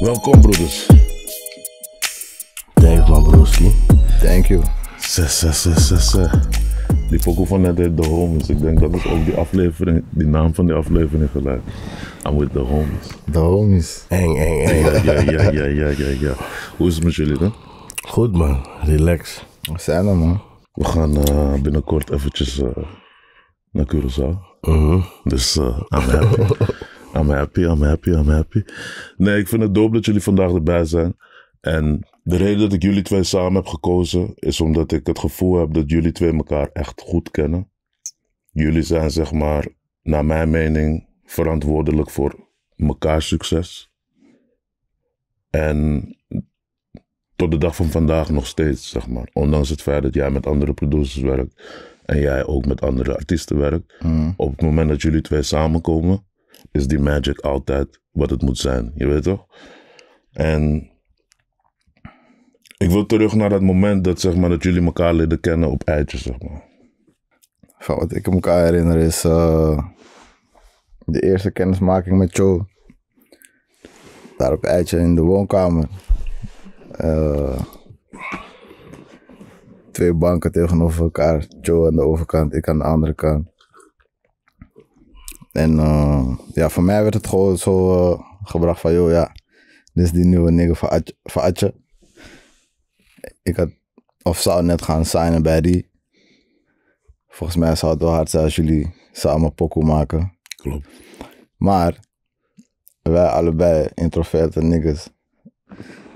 Welkom broeders. Thanks man broerski. Thank you. Die pokoe van net heet The Homies. Ik denk dat ik ook die aflevering, die naam van die aflevering gelijk. I'm with The Homies. The Homies. Eng, eng, eng. Ja. Hoe is het met jullie dan? Goed man, relax. We zijn er man. We gaan binnenkort eventjes naar Curaçao. Dus I'm happy. I'm happy. Nee, ik vind het dope dat jullie vandaag erbij zijn. En de reden dat ik jullie twee samen heb gekozen is omdat ik het gevoel heb dat jullie twee elkaar echt goed kennen. Jullie zijn zeg maar, naar mijn mening, verantwoordelijk voor mekaars succes. En tot de dag van vandaag nog steeds, zeg maar. Ondanks het feit dat jij met andere producers werkt en jij ook met andere artiesten werkt. Op het moment dat jullie twee samenkomen, is die magic altijd wat het moet zijn. Je weet toch? En ik wil terug naar dat moment dat, zeg maar, dat jullie elkaar leren kennen op Adje, zeg maar. Van wat ik me kan herinneren is de eerste kennismaking met Cho. Daar op Adje in de woonkamer. 2 banken tegenover elkaar. Cho aan de overkant, ik aan de andere kant. En ja, voor mij werd het gewoon zo gebracht van, joh ja, dit is die nieuwe nigger van Adje. Ik had, of zou net gaan signen bij die. Volgens mij zou het wel hard zijn als jullie samen pokoe maken. Klopt. Maar wij allebei, introverte niggas,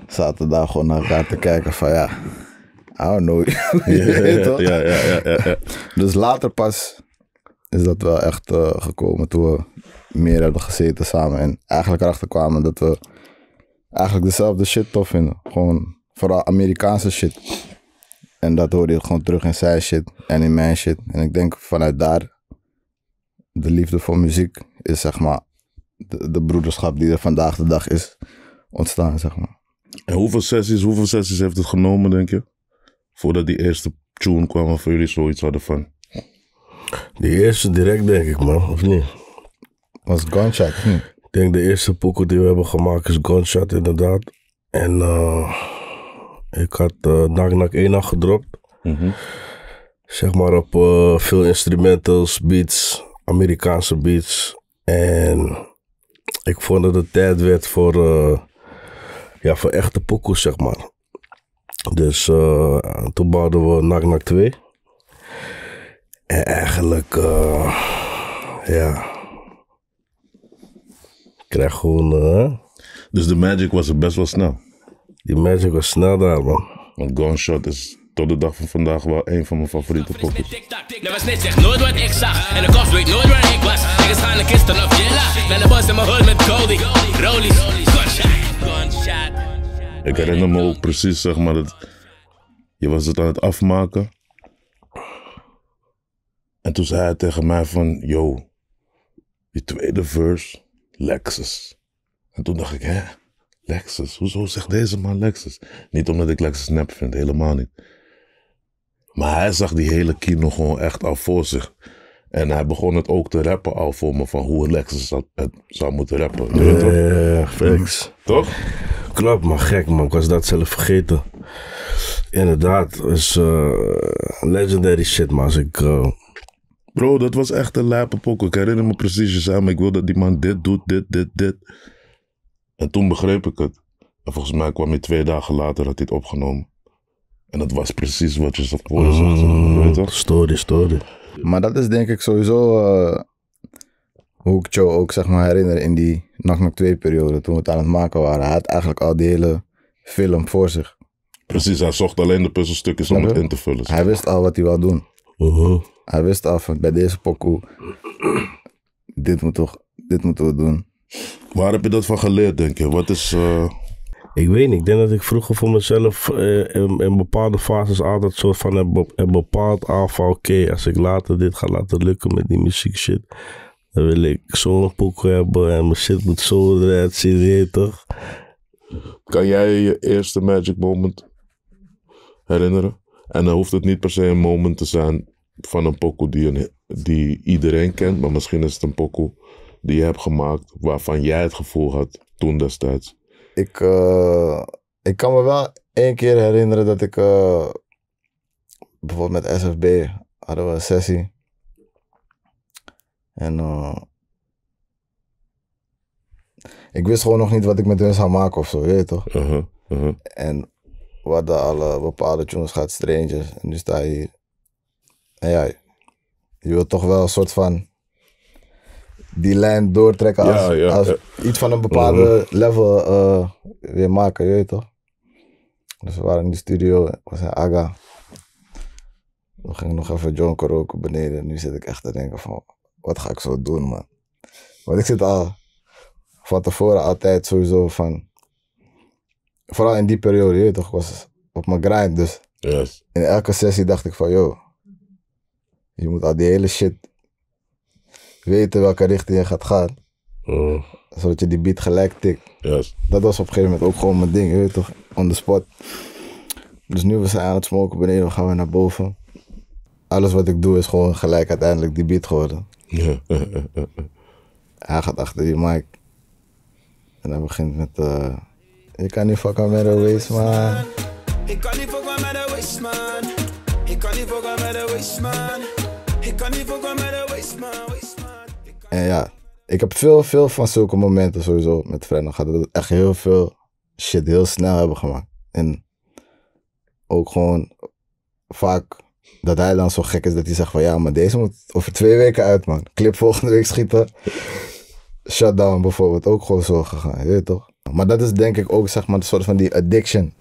zaten daar gewoon naar elkaar te kijken van ja, I don't know. Ja. Dus later pas is dat wel echt gekomen toen we meer hebben gezeten samen. En eigenlijk erachter kwamen dat we eigenlijk dezelfde shit tof vinden. Gewoon vooral Amerikaanse shit. En dat hoorde je gewoon terug in zijn shit en in mijn shit. En ik denk vanuit daar, de liefde voor muziek is zeg maar de broederschap die er vandaag de dag is ontstaan, zeg maar. En hoeveel sessies heeft het genomen, denk je? Voordat die eerste tune kwam waarvoor jullie zoiets hadden van? Die eerste direct, denk ik man, of niet? Was Gunshot. Ik denk de eerste pokoe die we hebben gemaakt is Gunshot, inderdaad. En ik had Nak 1 gedropt. Zeg maar op veel instrumentals, beats, Amerikaanse beats. En ik vond dat het tijd werd voor echte pokoes, zeg maar. Dus toen bouwden we Nak 2. En eigenlijk, ik krijg gewoon... Dus de magic was er best wel snel. Die magic was snel daar, man. Want Gunshot is tot de dag van vandaag wel een van mijn favoriete pokoes. Er was niks, echt nooit wat ik zag. En de kost weet nooit waar ik was. Ik ga aan de kisten op Jilla. Naar de bos in mijn hood met Goldie. Rollies, Gunshot. Ik herinner me ook precies, zeg maar, dat je was het aan het afmaken. En toen zei hij tegen mij van, yo, die tweede verse, Lexus. En toen dacht ik, hè? Lexus? Hoezo zegt deze man Lexus? Niet omdat ik Lexus nep vind, helemaal niet. Maar hij zag die hele kino gewoon echt al voor zich. En hij begon het ook te rappen al voor me, van hoe Lexus het zou moeten rappen. Ja, thanks. Toch? Klopt, maar gek man, ik was dat zelf vergeten. Inderdaad, het is legendary shit, maar als ik... Bro, dat was echt een lijpe pokoe. Ik herinner me precies, je zei, maar ik wil dat die man dit doet, dit. En toen begreep ik het. En volgens mij kwam hij 2 dagen later, had hij het opgenomen. En dat was precies wat je zat voor zag. Weet je? Story. Maar dat is denk ik sowieso hoe ik Joe ook zeg maar herinner in die Nak 2 periode, toen we het aan het maken waren. Hij had eigenlijk al die hele film voor zich. Precies, hij zocht alleen de puzzelstukjes om het in te vullen. Hij wist al wat hij wou doen. Hij wist af, bij deze pokoe, dit moeten we doen. Waar heb je dat van geleerd, denk je? Wat is... Ik weet niet, ik denk dat ik vroeger voor mezelf in bepaalde fases altijd soort van heb bepaald af, oké, als ik later dit ga laten lukken met die muziek shit, dan wil ik zo'n pokoe hebben en mijn shit moet zo eruit zien, toch? Kan jij je eerste magic moment herinneren? En dan hoeft het niet per se een moment te zijn van een pokoe die iedereen kent, maar misschien is het een pokoe die je hebt gemaakt waarvan jij het gevoel had toen destijds. Ik kan me wel één keer herinneren dat ik bijvoorbeeld met SFB hadden we een sessie. En ik wist gewoon nog niet wat ik met hun zou maken of zo, weet je toch? En we hadden alle bepaalde tunes gehad, Strangers. En nu sta je hier. En ja, je wilt toch wel een soort van die lijn doortrekken als, als iets van een bepaalde level weer maken, weet je toch? Dus we waren in de studio, was in Aga. We gingen nog even jonker roken beneden. Nu zit ik echt te denken van, wat ga ik zo doen, man? Want ik zit al van tevoren altijd sowieso van... Vooral in die periode, je weet toch, ik was op mijn grind, dus in elke sessie dacht ik van, yo, je moet al die hele shit weten welke richting je gaat gaan, zodat je die beat gelijk tikt. Dat was op een gegeven moment ook gewoon mijn ding, je weet toch, on the spot. Dus nu we zijn aan het smoken beneden, we gaan weer naar boven. Alles wat ik doe is gewoon gelijk uiteindelijk die beat geworden. Hij gaat achter die mic en hij begint met... Ik kan niet fucken met de waist, man. Ik kan niet fucken met de waist, man. Ik kan niet fucken met de waist, man. Ik kan niet fucken met de waist, man. En ja, ik heb veel van zulke momenten sowieso met Frenna gehad. Dat we echt heel veel shit heel snel hebben gemaakt. En ook gewoon vaak dat hij dan zo gek is dat hij zegt van ja, maar deze moet over 2 weken uit, man. Clip volgende week schieten. Shutdown bijvoorbeeld, ook gewoon zo gegaan, je weet toch? Maar dat is denk ik ook zeg maar een soort van die addiction.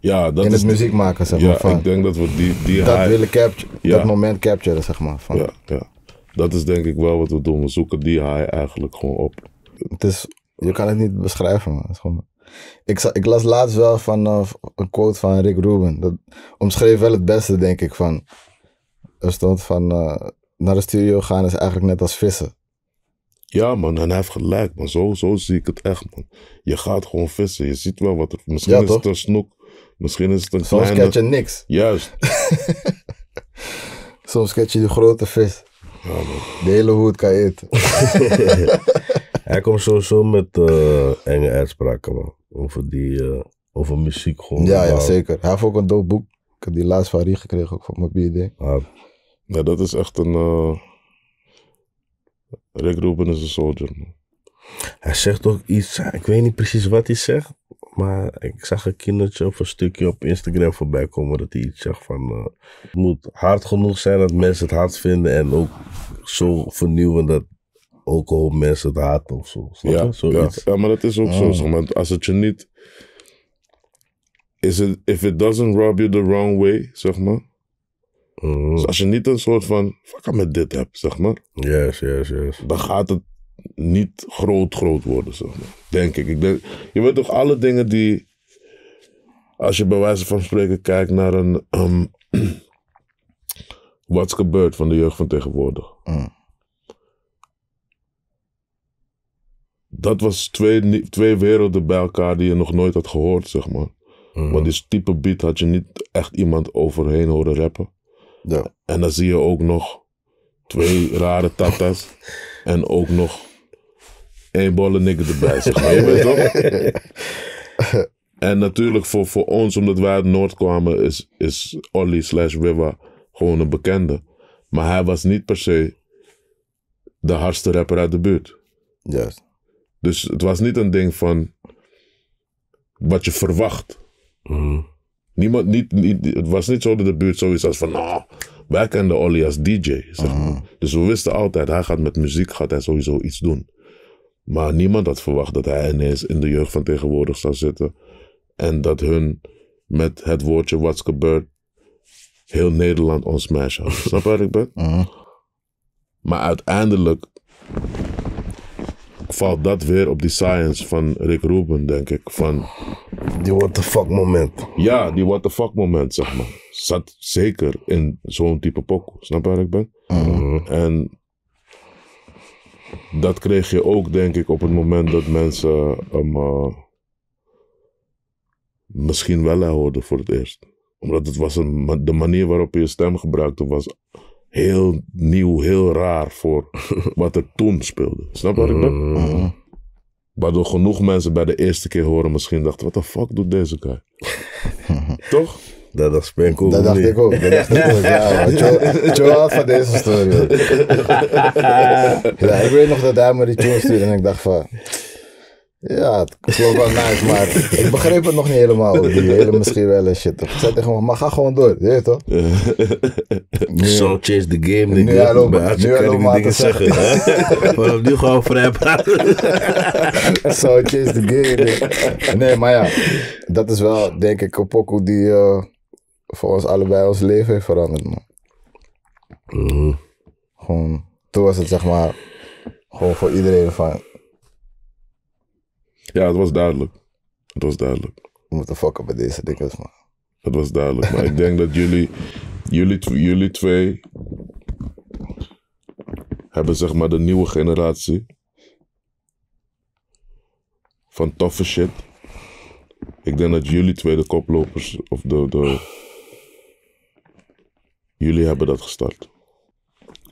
Ja, dat in het muziek maken zeg maar. Van, ik denk dat we die dat high willen capturen, dat moment capturen zeg maar. Van. Dat is denk ik wel wat we doen. We zoeken die high eigenlijk gewoon op. Het is, je kan het niet beschrijven, man. Het is gewoon... ik las laatst wel van een quote van Rick Rubin. Dat omschreef wel het beste denk ik van. Er stond van naar de studio gaan is eigenlijk net als vissen. Ja man, en hij heeft gelijk man, zo zie ik het echt man. Je gaat gewoon vissen, je ziet wel wat er, misschien is het een snoek, misschien is het een kleine... Soms catch je niks. Juist. Soms catch je die grote vis. Ja, man. De hele hoed kan je eten. Hij komt sowieso met enge uitspraken man, over, over muziek gewoon. Ja, zeker. Hij heeft ook een dope boek, ik heb die laatst van Rie gekregen ook van mijn BD. Ja, dat is echt een... Rick Rubin is een soldier, man. Hij zegt ook iets, ik weet niet precies wat hij zegt, maar ik zag een kindertje of een stukje op Instagram voorbij komen dat hij iets zegt van het moet hard genoeg zijn dat mensen het hard vinden en ook zo vernieuwen dat ook al mensen het haten of zo. Ja, maar dat is ook zo. Want als het je niet, is het, if it doesn't rub you the wrong way, zeg maar. Dus als je niet een soort van fuck met dit hebt, zeg maar. Dan gaat het niet groot worden, zeg maar. Denk ik. Je weet toch alle dingen die, als je bij wijze van spreken kijkt naar een wat is gebeurd van de jeugd van tegenwoordig. Dat was twee werelden bij elkaar die je nog nooit had gehoord, zeg maar. Want die type beat had je niet echt iemand overheen horen rappen. En dan zie je ook nog 2 rare tata's en ook nog 1 bolle nigger erbij, zeg maar. Je weet toch? En natuurlijk voor ons, omdat wij uit Noord kwamen, is Olly / Wibwa gewoon een bekende. Maar hij was niet per se de hardste rapper uit de buurt. Dus het was niet een ding van wat je verwacht. Niemand, het was niet zo dat de buurt zoiets was van, nou, wij kenden Olly als DJ, zeg maar. Dus we wisten altijd, hij gaat met muziek, gaat hij sowieso iets doen. Maar niemand had verwacht dat hij ineens in de jeugd van tegenwoordig zou zitten. En dat hun met het woordje wat's gebeurd, heel Nederland ons smash had. Snap je wat ik ben? Maar uiteindelijk valt dat weer op die science van Rick Rubin, denk ik. Van die what the fuck moment. Ja, die what the fuck moment, zeg maar. Zat zeker in zo'n type pokoe. Snap je waar ik ben? En dat kreeg je ook, denk ik, op het moment dat mensen hem misschien wel hoorden voor het eerst. Omdat het was de manier waarop je stem gebruikte was heel nieuw, heel raar voor wat er toen speelde. Snap je wat ik bedoel? Waardoor genoeg mensen bij de eerste keer horen misschien dachten, wat de fuck doet deze guy? Toch? Dat dacht Spanker. Dat dacht ik ook. Dat dacht ik ook. Ja, Joe had van deze story. Ja, ik weet nog dat hij me die tune stuurde en ik dacht van... Ja, het klonk wel nice, maar ik begreep het nog niet helemaal. Die hele misschien wel en shit. Ik zei tegen hem, maar ga gewoon door. Je weet toch? So change the game. Nu al ook maar te zeggen. Maar opnieuw gewoon vrij praten. So change the game. Nee, maar ja. Dat is wel, denk ik, een pokoe die voor ons allebei ons leven heeft veranderd, man. Mm-hmm. Gewoon, toen was het zeg maar, gewoon voor iedereen van... Ja, het was duidelijk. Het was duidelijk. We moeten fokken bij deze dikkers, man. Het was duidelijk, maar ik denk dat jullie twee hebben zeg maar de nieuwe generatie van toffe shit. Ik denk dat jullie twee de koplopers of jullie hebben dat gestart.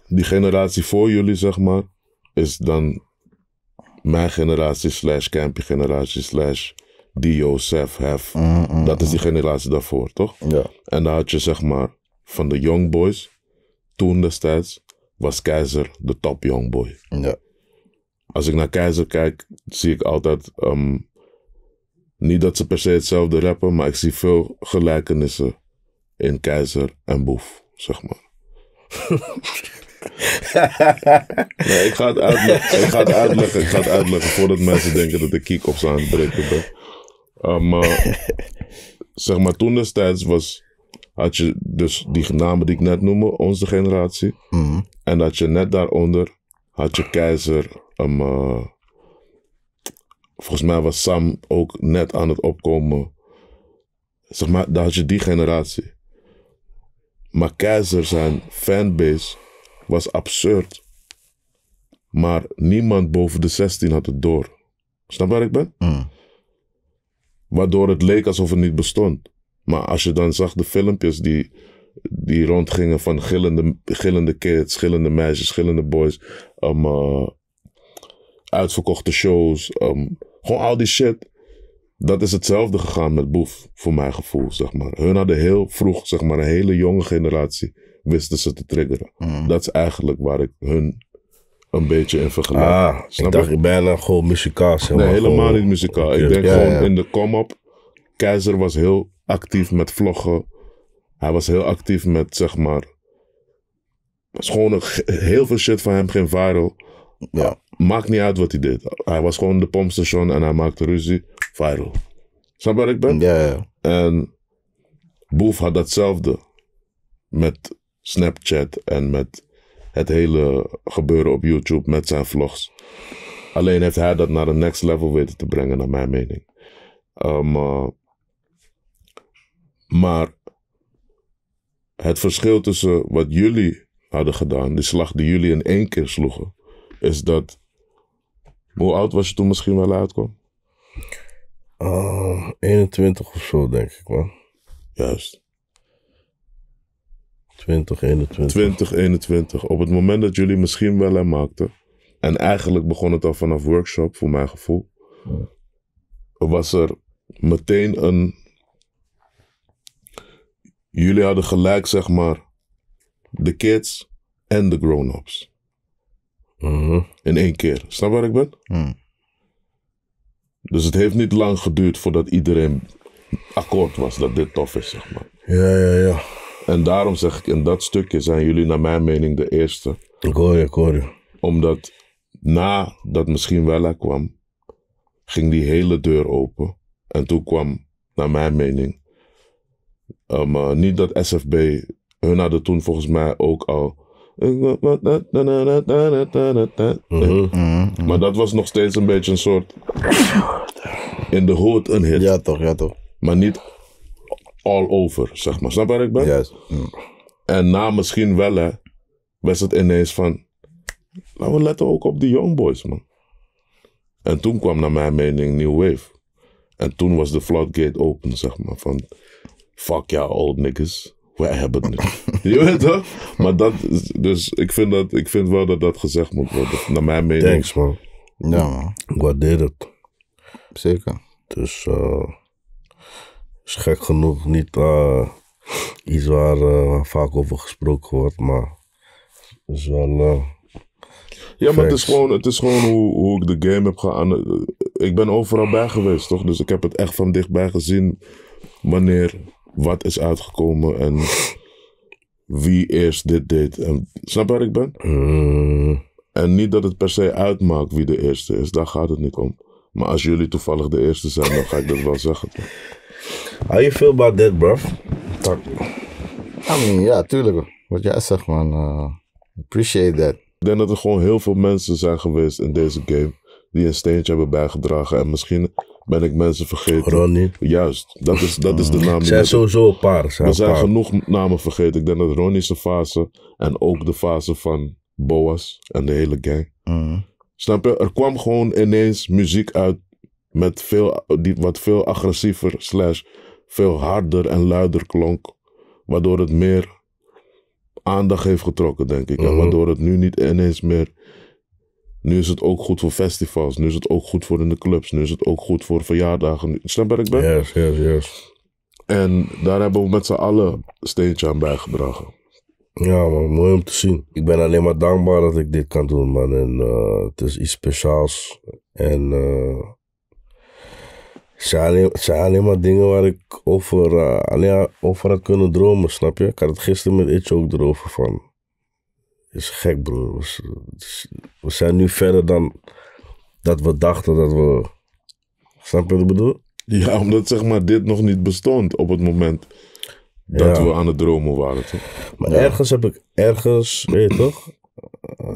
Die generatie voor jullie, zeg maar, is dan mijn generatie / Campy generatie / Dio, Sef, Hef. Dat is die generatie daarvoor, toch? Ja. En dan had je zeg maar van de young boys. Toen destijds was Keizer de top young boy. Ja. Als ik naar Keizer kijk, zie ik altijd... niet dat ze per se hetzelfde rappen, maar ik zie veel gelijkenissen in Keizer en Boef, zeg maar. Nee, ik ga het uitleggen. Ik ga het uitleggen voordat mensen denken dat ik kiek op ze aan het breken ben. Zeg maar, toen destijds had je dus die namen die ik net noemde, onze generatie. Mm-hmm. En had je net daaronder, had je Keizer. Volgens mij was Sam ook net aan het opkomen. Zeg maar, daar had je die generatie. Maar Keizer zijn fanbase was absurd. Maar niemand boven de 16 had het door. Snap waar ik ben? Mm. Waardoor het leek alsof het niet bestond. Maar als je dan zag de filmpjes die rondgingen van gillende kids, gillende meisjes, gillende boys. Uitverkochte shows. Gewoon al die shit. Dat is hetzelfde gegaan met Boef, voor mijn gevoel, zeg maar. Hun hadden heel vroeg, zeg maar, een hele jonge generatie, wisten ze te triggeren. Mm. Dat is eigenlijk waar ik hun een beetje in vergelijk. Snap ik dacht ik bijna gewoon muzikaal. Nee, helemaal niet muzikaal. Okay. Ik denk gewoon in de kom-op. Keizer was heel actief met vloggen. Hij was heel actief met, zeg maar... Was gewoon heel veel shit van hem ging viral. Ja. Maakt niet uit wat hij deed. Hij was gewoon de pompstation en hij maakte ruzie. Viral. Snap waar ik ben? Ja. En Boef had datzelfde. Met Snapchat en met het hele gebeuren op YouTube met zijn vlogs. Alleen heeft hij dat naar de next level weten te brengen, naar mijn mening. Maar het verschil tussen wat jullie hadden gedaan, die slag die jullie in één keer sloegen, is dat... Hoe oud was je toen misschien wel uitkwam? 21 of zo, denk ik, man. Juist. 2021. Op het moment dat jullie misschien wel hem maakten. En eigenlijk begon het al vanaf workshop, voor mijn gevoel. Was er meteen een... Jullie hadden gelijk, zeg maar, de kids en de grown-ups. Mm-hmm. In één keer. Snap waar ik ben? Mm. Dus het heeft niet lang geduurd voordat iedereen akkoord was dat dit tof is, zeg maar. Ja. En daarom zeg ik, in dat stukje zijn jullie naar mijn mening de eerste. Ik hoor je. Omdat nadat misschien wel hij kwam, ging die hele deur open. En toen kwam, naar mijn mening, niet dat SFB, hun hadden toen volgens mij ook al... Maar dat was nog steeds een beetje een soort... In de hood een hit. Ja toch. Maar niet all over, zeg maar. Snap waar ik ben? Juist. Yes. Mm. En na misschien wel, hè, was het ineens van... Laten we letten ook op die young boys, man. En toen kwam naar mijn mening New Wave. En toen was de floodgate open, zeg maar. Van, fuck ja, old niggas. Wij hebben het niet. Je weet toch? Maar dat is, dus ik vind wel dat gezegd moet worden. Naar mijn mening. Thanks, man. Ja, man. Ik waardeer het. zeker. Dus is gek genoeg niet iets waar vaak over gesproken wordt, maar het is wel... ja, maar het is gewoon hoe ik de game heb geanalyseerd. Ik ben overal bij geweest, toch? Dus ik heb het echt van dichtbij gezien wanneer wat is uitgekomen en wie eerst dit deed. En, snap je waar ik ben? En niet dat het per se uitmaakt wie de eerste is, daar gaat het niet om. Maar als jullie toevallig de eerste zijn, dan ga ik dat wel zeggen. How you feel about that, bro? I mean, ja, tuurlijk. Wat jij zegt, man. Appreciate that. Ik denk dat er gewoon heel veel mensen zijn geweest in deze game die een steentje hebben bijgedragen. En misschien ben ik mensen vergeten. Ronnie. Juist, dat is de naam. Er zijn sowieso een paar. Er zijn genoeg namen vergeten. Ik denk dat Ronnie's fase en ook de fase van Boas en de hele gang. Snap je? Er kwam gewoon ineens muziek uit met wat veel agressiever / veel harder en luider klonk. Waardoor het meer aandacht heeft getrokken, denk ik. En waardoor het nu niet ineens meer... Nu is het ook goed voor festivals. Nu is het ook goed voor in de clubs. Nu is het ook goed voor verjaardagen. Snap je waar ik ben? Yes. En daar hebben we met z'n allen steentje aan bijgedragen. Ja, man, mooi om te zien. Ik ben alleen maar dankbaar dat ik dit kan doen, man. En het is iets speciaals. En het zijn alleen maar dingen waar ik over had kunnen dromen, snap je? Ik had het gisteren met Adje ook erover van. Het is gek, broer. We zijn nu verder dan dat we dachten dat we... Snap je wat ik bedoel? Ja, omdat zeg maar dit nog niet bestond op het moment... Dat we aan het dromen waren, toch? Maar ergens weet je toch?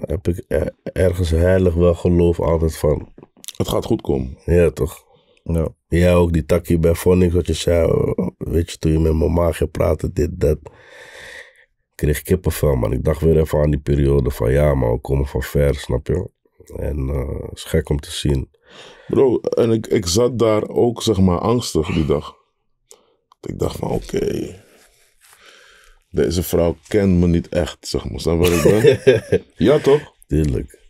Heb ik ergens heilig wel geloof altijd van. Het gaat goed komen. Ja, toch? Ja. Jij ook, die takkie bij FunX, wat je zei, weet je, toen je met mijn maag ging praten, dit, dat. Ik kreeg kippenvel, man. Ik dacht weer even aan die periode van, ja, maar we komen van ver, snap je? En het is gek om te zien. Bro, en ik zat daar ook, zeg maar, angstig die dag. Ik dacht van oké, deze vrouw kent me niet echt, zeg maar. Snap waar ik ben? Ja, toch? Tuurlijk.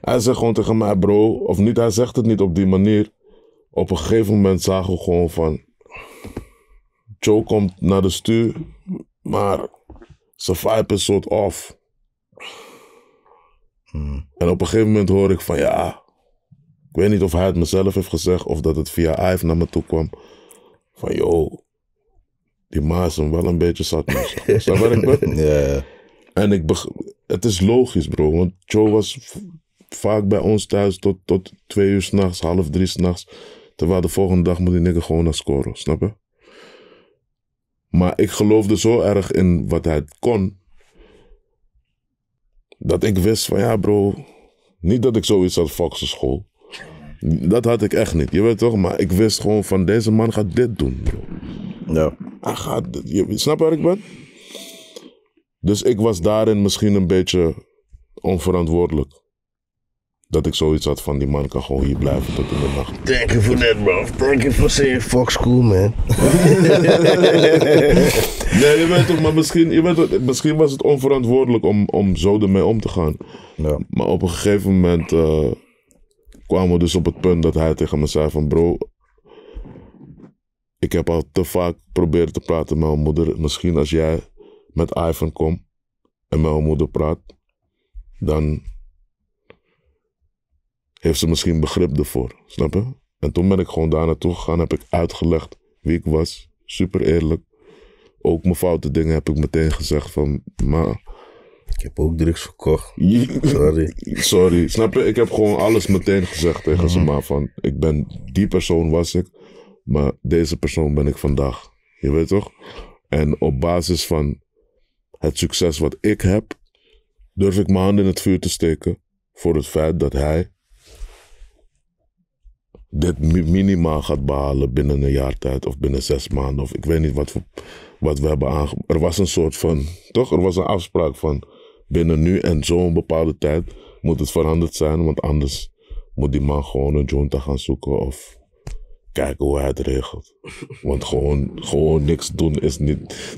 Hij zegt gewoon tegen mij, bro, of niet, hij zegt het niet op die manier. Op een gegeven moment zagen we gewoon van, Cho komt naar de stuur, maar zijn vibe is soort off. En op een gegeven moment hoor ik van ja, ik weet niet of hij het mezelf heeft gezegd of dat het via Ivan naar me toe kwam. Van joh, die maas hem wel een beetje zat. Is dat waar ik ben? Ja. En het is logisch, bro. Want Joe was vaak bij ons thuis tot 2 uur 's nachts, 2:30 's nachts. Terwijl de volgende dag moet die nigger gewoon naar scoren, snap je? Maar ik geloofde zo erg in wat hij kon. Dat ik wist van ja, bro. Niet dat ik zoiets had Foxen school. Dat had ik echt niet, je weet toch? Maar ik wist gewoon van, deze man gaat dit doen, bro. Ja. Hij gaat dit, snap je waar ik ben? Dus ik was daarin misschien een beetje onverantwoordelijk. Dat ik zoiets had van, die man kan gewoon hier blijven tot in de nacht. Thank you for that, bro. Thank you for saying Fox cool, man. Nee, je weet toch, maar misschien was het onverantwoordelijk om zo ermee om te gaan. Ja. Maar op een gegeven moment... kwamen we dus op het punt dat hij tegen me zei van bro, ik heb al te vaak proberen te praten met mijn moeder. Misschien als jij met Ivan komt en met mijn moeder praat, dan heeft ze misschien begrip ervoor, snap je? En toen ben ik gewoon daar naartoe gegaan, heb ik uitgelegd wie ik was, super eerlijk. Ook mijn foute dingen heb ik meteen gezegd van ma... Ik heb ook drugs verkocht. Sorry. Snap je? Ik heb gewoon alles meteen gezegd tegen ze maar van... Ik ben... Die persoon was ik. Maar deze persoon ben ik vandaag. Je weet toch? En op basis van het succes wat ik heb... durf ik mijn hand in het vuur te steken... voor het feit dat hij... dit minimaal gaat behalen binnen een jaar tijd... of binnen 6 maanden. Of ik weet niet wat we hebben aangebracht. Er was een soort van... Toch? Er was een afspraak van... Binnen nu en zo'n bepaalde tijd moet het veranderd zijn, want anders moet die man gewoon een joint gaan zoeken of kijken hoe hij het regelt. Want gewoon niks doen is niet...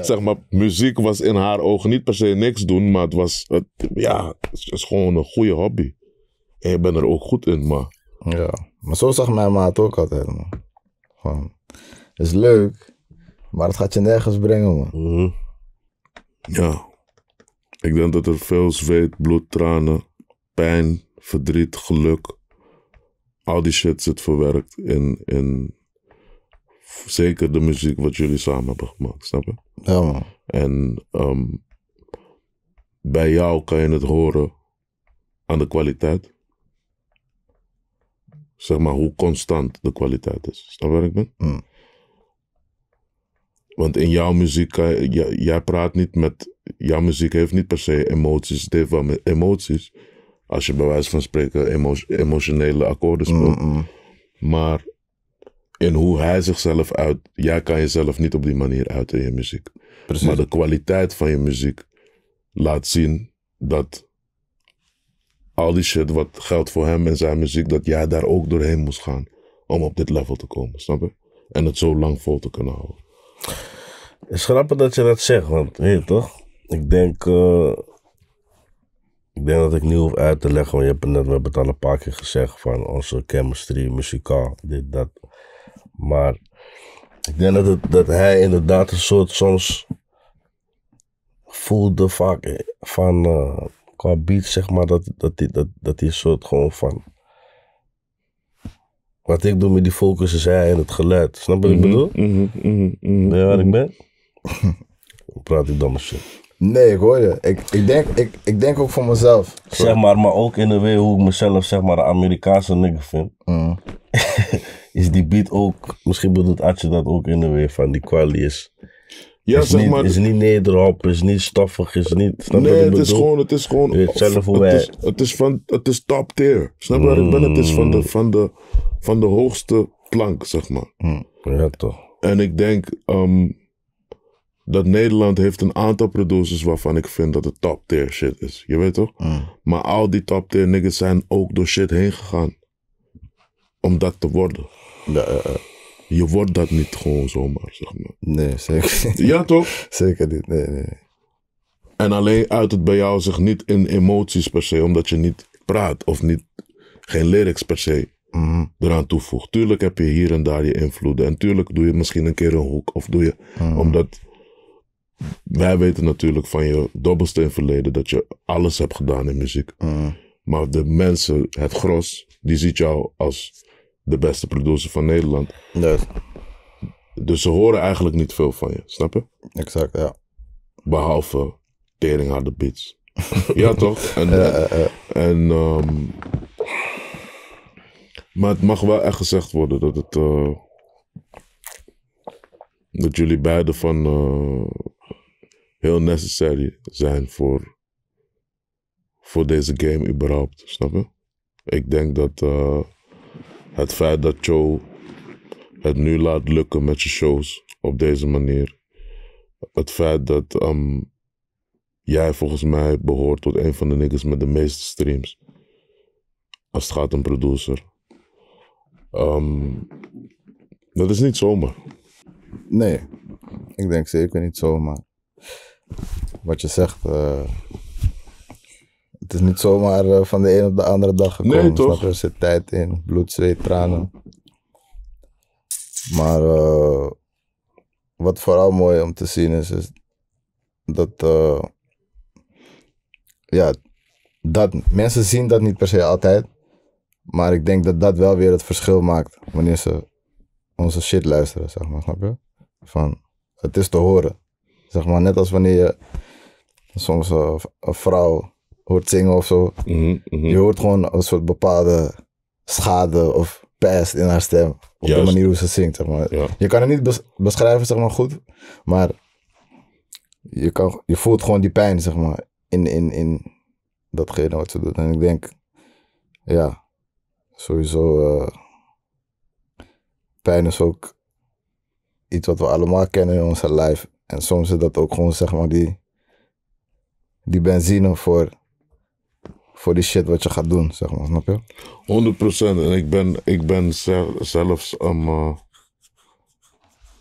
Zeg maar, muziek was in haar ogen niet per se niks doen, maar het was... Het is gewoon een goede hobby. En je bent er ook goed in, maar Ja, maar zo zag mijn maat ook altijd, man. Gewoon, is leuk, maar het gaat je nergens brengen, man. Mm-hmm. Ja. Ik denk dat er veel zweet, bloed, tranen, pijn, verdriet, geluk, al die shit zit verwerkt in zeker de muziek wat jullie samen hebben gemaakt, snap je? Ja, man. En bij jou kan je het horen aan de kwaliteit. Zeg maar hoe constant de kwaliteit is. Snap je waar ik ben? Mm. Want in jouw muziek, kan je, jij praat niet met... Jouw muziek heeft niet per se emoties. Het heeft wel met emoties. Als je bij wijze van spreken emotionele akkoorden speelt. Mm-mm. Maar in hoe hij zichzelf uit... Jij kan jezelf niet op die manier uiten in je muziek. Precies. Maar de kwaliteit van je muziek laat zien dat... Al die shit wat geldt voor hem en zijn muziek, dat jij daar ook doorheen moest gaan om op dit level te komen, snap je? En het zo lang vol te kunnen houden. Het is grappig dat je dat zegt, want hé, toch? Ik denk dat ik niet hoef uit te leggen, want we hebben het al een paar keer gezegd van onze chemistry, muzikaal, dit, dat. Maar ik denk dat hij inderdaad een soort soms voelde vaak van... Qua beat, zeg maar, dat die soort gewoon van... Wat ik doe met die focus is hij en het geluid. Snap je wat ik bedoel? Mm-hmm, mm-hmm, mm-hmm. Ben je waar ik ben? Hoe praat ik dan met shit? Nee, ik hoor je. Ik denk ook voor mezelf. Zeg maar ook in de way hoe ik mezelf, zeg maar, een Amerikaanse nigger vind. Mm. Is die beat ook... Misschien bedoelt Adje dat ook in de way van die kwaliteit is... Ja, is, zeg niet, maar, is niet nederop, is niet stoffig, is niet... Nee, het is gewoon... Het is top tier. Snap je waar ik ben? Het is van de hoogste plank, zeg maar. Mm. Ja, toch. En ik denk dat Nederland heeft een aantal producers waarvan ik vind dat het top tier shit is. Je weet toch? Mm. Maar al die top tier niggas zijn ook door shit heen gegaan. Om dat te worden. Ja. Je wordt dat niet gewoon zomaar, zeg maar. Nee, zeker niet. Ja, toch? Zeker niet, nee. En alleen uit het bij jou zich niet in emoties per se, omdat je niet praat of geen lyrics per se eraan toevoegt. Tuurlijk heb je hier en daar je invloeden. En tuurlijk doe je misschien een keer een hoek. Of doe je, omdat wij weten natuurlijk van je dobbelste in het verleden dat je alles hebt gedaan in muziek. Maar de mensen, het gros, die ziet jou als... de beste producer van Nederland. Yes. Dus ze horen eigenlijk niet veel van je, snap je? Exact, ja. Behalve teringharde beats. Ja, toch? Maar het mag wel echt gezegd worden dat het... dat jullie beiden van... heel necessary zijn voor deze game überhaupt, snap je? Ik denk dat... Het feit dat Cho het nu laat lukken met je shows op deze manier. Het feit dat jij volgens mij behoort tot een van de niggas met de meeste streams. Als het gaat om producer. Dat is niet zomaar. Nee, ik denk zeker niet zomaar. Wat je zegt... Het is niet zomaar van de een op de andere dag gekomen. Nee, toch? Er zit tijd in, bloed, zweet, tranen. Maar wat vooral mooi om te zien is dat, dat mensen zien dat niet per se altijd. Maar ik denk dat dat wel weer het verschil maakt wanneer ze onze shit luisteren, zeg maar, snap je? Van, het is te horen. Zeg maar, net als wanneer je soms een vrouw... hoort zingen of zo. Mm-hmm. Je hoort gewoon een soort bepaalde schade of pest in haar stem. Op de manier hoe ze zingt, zeg maar. Ja. Je kan het niet beschrijven, zeg maar, goed. Maar je voelt gewoon die pijn, zeg maar. In datgene wat ze doet. En ik denk, ja, sowieso... pijn is ook iets wat we allemaal kennen in onze lijf. En soms is dat ook gewoon, zeg maar, die benzine voor die shit wat je gaat doen, zeg maar, snap je? 100%. En ik ben zelfs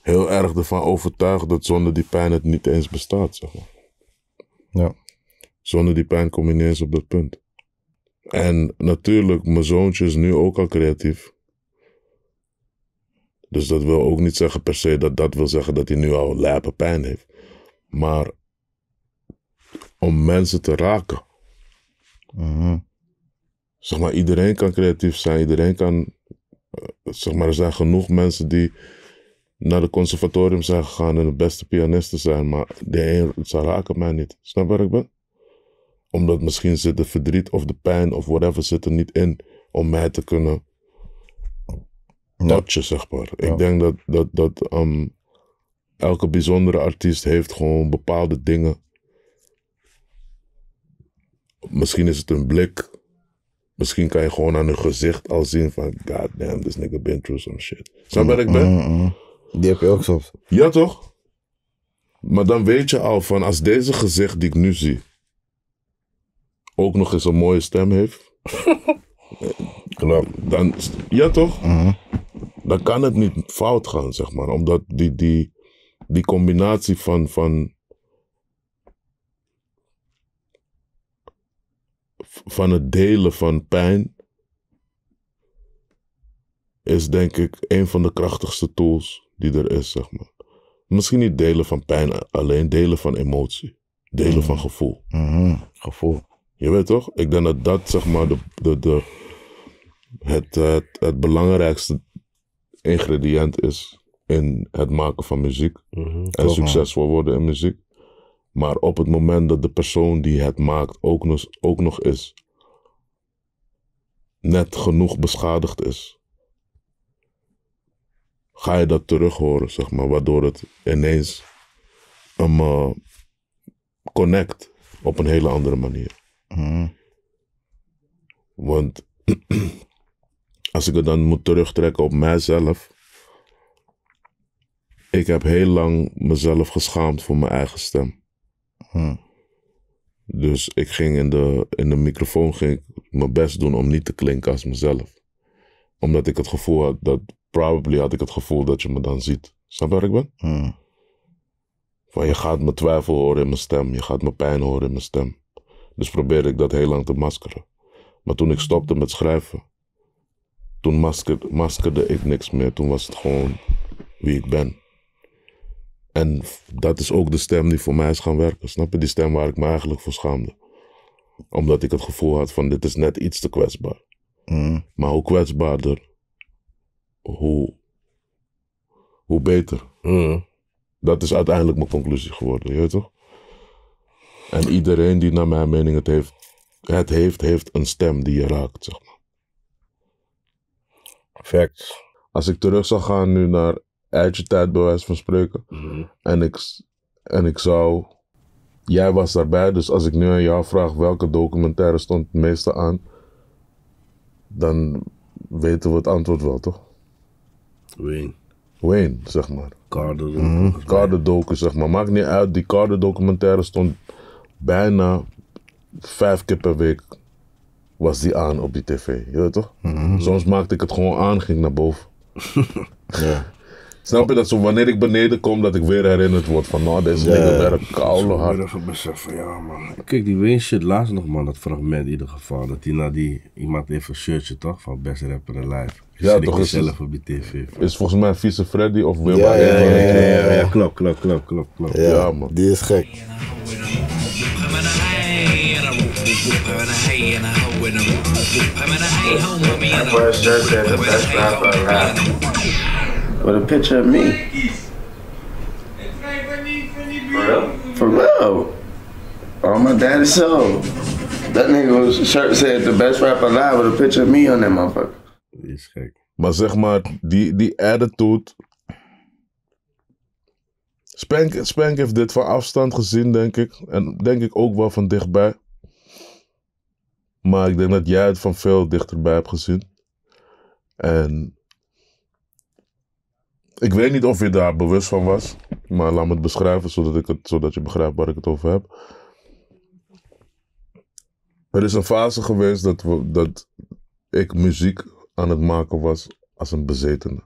heel erg ervan overtuigd dat zonder die pijn het niet eens bestaat, zeg maar. Ja. Zonder die pijn kom je niet eens op dat punt. En natuurlijk, mijn zoontje is nu ook al creatief. Dus dat wil ook niet zeggen per se dat dat wil zeggen dat hij nu al lijpe pijn heeft. Maar om mensen te raken. Mm-hmm. Zeg maar, iedereen kan creatief zijn. Iedereen kan, zeg maar, er zijn genoeg mensen die naar het conservatorium zijn gegaan en de beste pianisten zijn. Maar ze raken mij niet. Snap waar ik ben? Omdat misschien zit de verdriet of de pijn of whatever zit er niet in om mij te kunnen touchen, zeg maar. Ja. Ik denk dat elke bijzondere artiest heeft gewoon bepaalde dingen. Misschien is het een blik. Misschien kan je gewoon aan hun gezicht al zien van goddamn, this nigga been through some shit. Snap waar ik ben? Die heb je ook soms. Ja toch? Maar dan weet je al van als deze gezicht die ik nu zie ook nog eens een mooie stem heeft. Dan, ja toch? Dan kan het niet fout gaan, zeg maar. Omdat die combinatie van het delen van pijn is denk ik een van de krachtigste tools die er is, zeg maar. Misschien niet delen van pijn alleen, delen van emotie. Delen van gevoel. Gevoel. Je weet toch? Ik denk dat dat, zeg maar, het belangrijkste ingrediënt is in het maken van muziek. En succesvol worden in muziek. Maar op het moment dat de persoon die het maakt ook nog is, net genoeg beschadigd is, ga je dat terug horen, zeg maar, waardoor het ineens connect op een hele andere manier. Want als ik het dan moet terugtrekken op mijzelf, ik heb heel lang mezelf geschaamd voor mijn eigen stem. Dus ik ging in de microfoon ging ik mijn best doen om niet te klinken als mezelf. Omdat ik het gevoel had dat, probably had ik het gevoel dat je me dan ziet. Snap waar ik ben? Van je gaat mijn twijfel horen in mijn stem, je gaat mijn pijn horen in mijn stem. Dus probeerde ik dat heel lang te maskeren. Maar toen ik stopte met schrijven, toen maskerde ik niks meer. Toen was het gewoon wie ik ben. En dat is ook de stem die voor mij is gaan werken. Snap je? Die stem waar ik me eigenlijk voor schaamde. Omdat ik het gevoel had van dit is net iets te kwetsbaar. Maar hoe kwetsbaarder, hoe beter. Dat is uiteindelijk mijn conclusie geworden, je weet toch? En iedereen die naar mijn mening heeft een stem die je raakt, zeg maar. Facts. Als ik terug zou gaan nu naar Adje tijd, bij wijze van spreken, en ik zou... Jij was daarbij, dus als ik nu aan jou vraag welke documentaire stond het meeste aan, dan weten we het antwoord wel, toch? Wayne, zeg maar. Kaardendoken, zeg maar. Maakt niet uit, die kaardendocumentaire stond bijna 5 keer per week was die aan op die tv, je weet toch? Soms maakte ik het gewoon aan, ging naar boven. Ja. Snap je dat zo, wanneer ik beneden kom, dat ik weer herinnerd word van nou, deze dingen werken koude hard. Ik even beseffen, ja man. Kijk, die Wayne shit, laatst nog maar dat fragment in ieder geval, dat hij naar die, iemand heeft een shirtje toch, van Best Rapper Alive. Ja, toch is zelf op die tv. Van. Is volgens mij Vieze Freddy of Wibwa. Ja, klopt. Ja man. Die is gek. With a picture of me. For real? Oh, my daddy's soul. That nigga's shirt said the best rapper alive with a picture of me on that motherfucker. Die is gek. Maar zeg maar, die attitude. Spank heeft dit van afstand gezien, denk ik. En denk ik ook wel van dichtbij. Maar ik denk dat jij het van veel dichterbij hebt gezien. En ik weet niet of je daar bewust van was, maar laat me het beschrijven zodat je begrijpt waar ik het over heb. Er is een fase geweest dat ik muziek aan het maken was als een bezetene.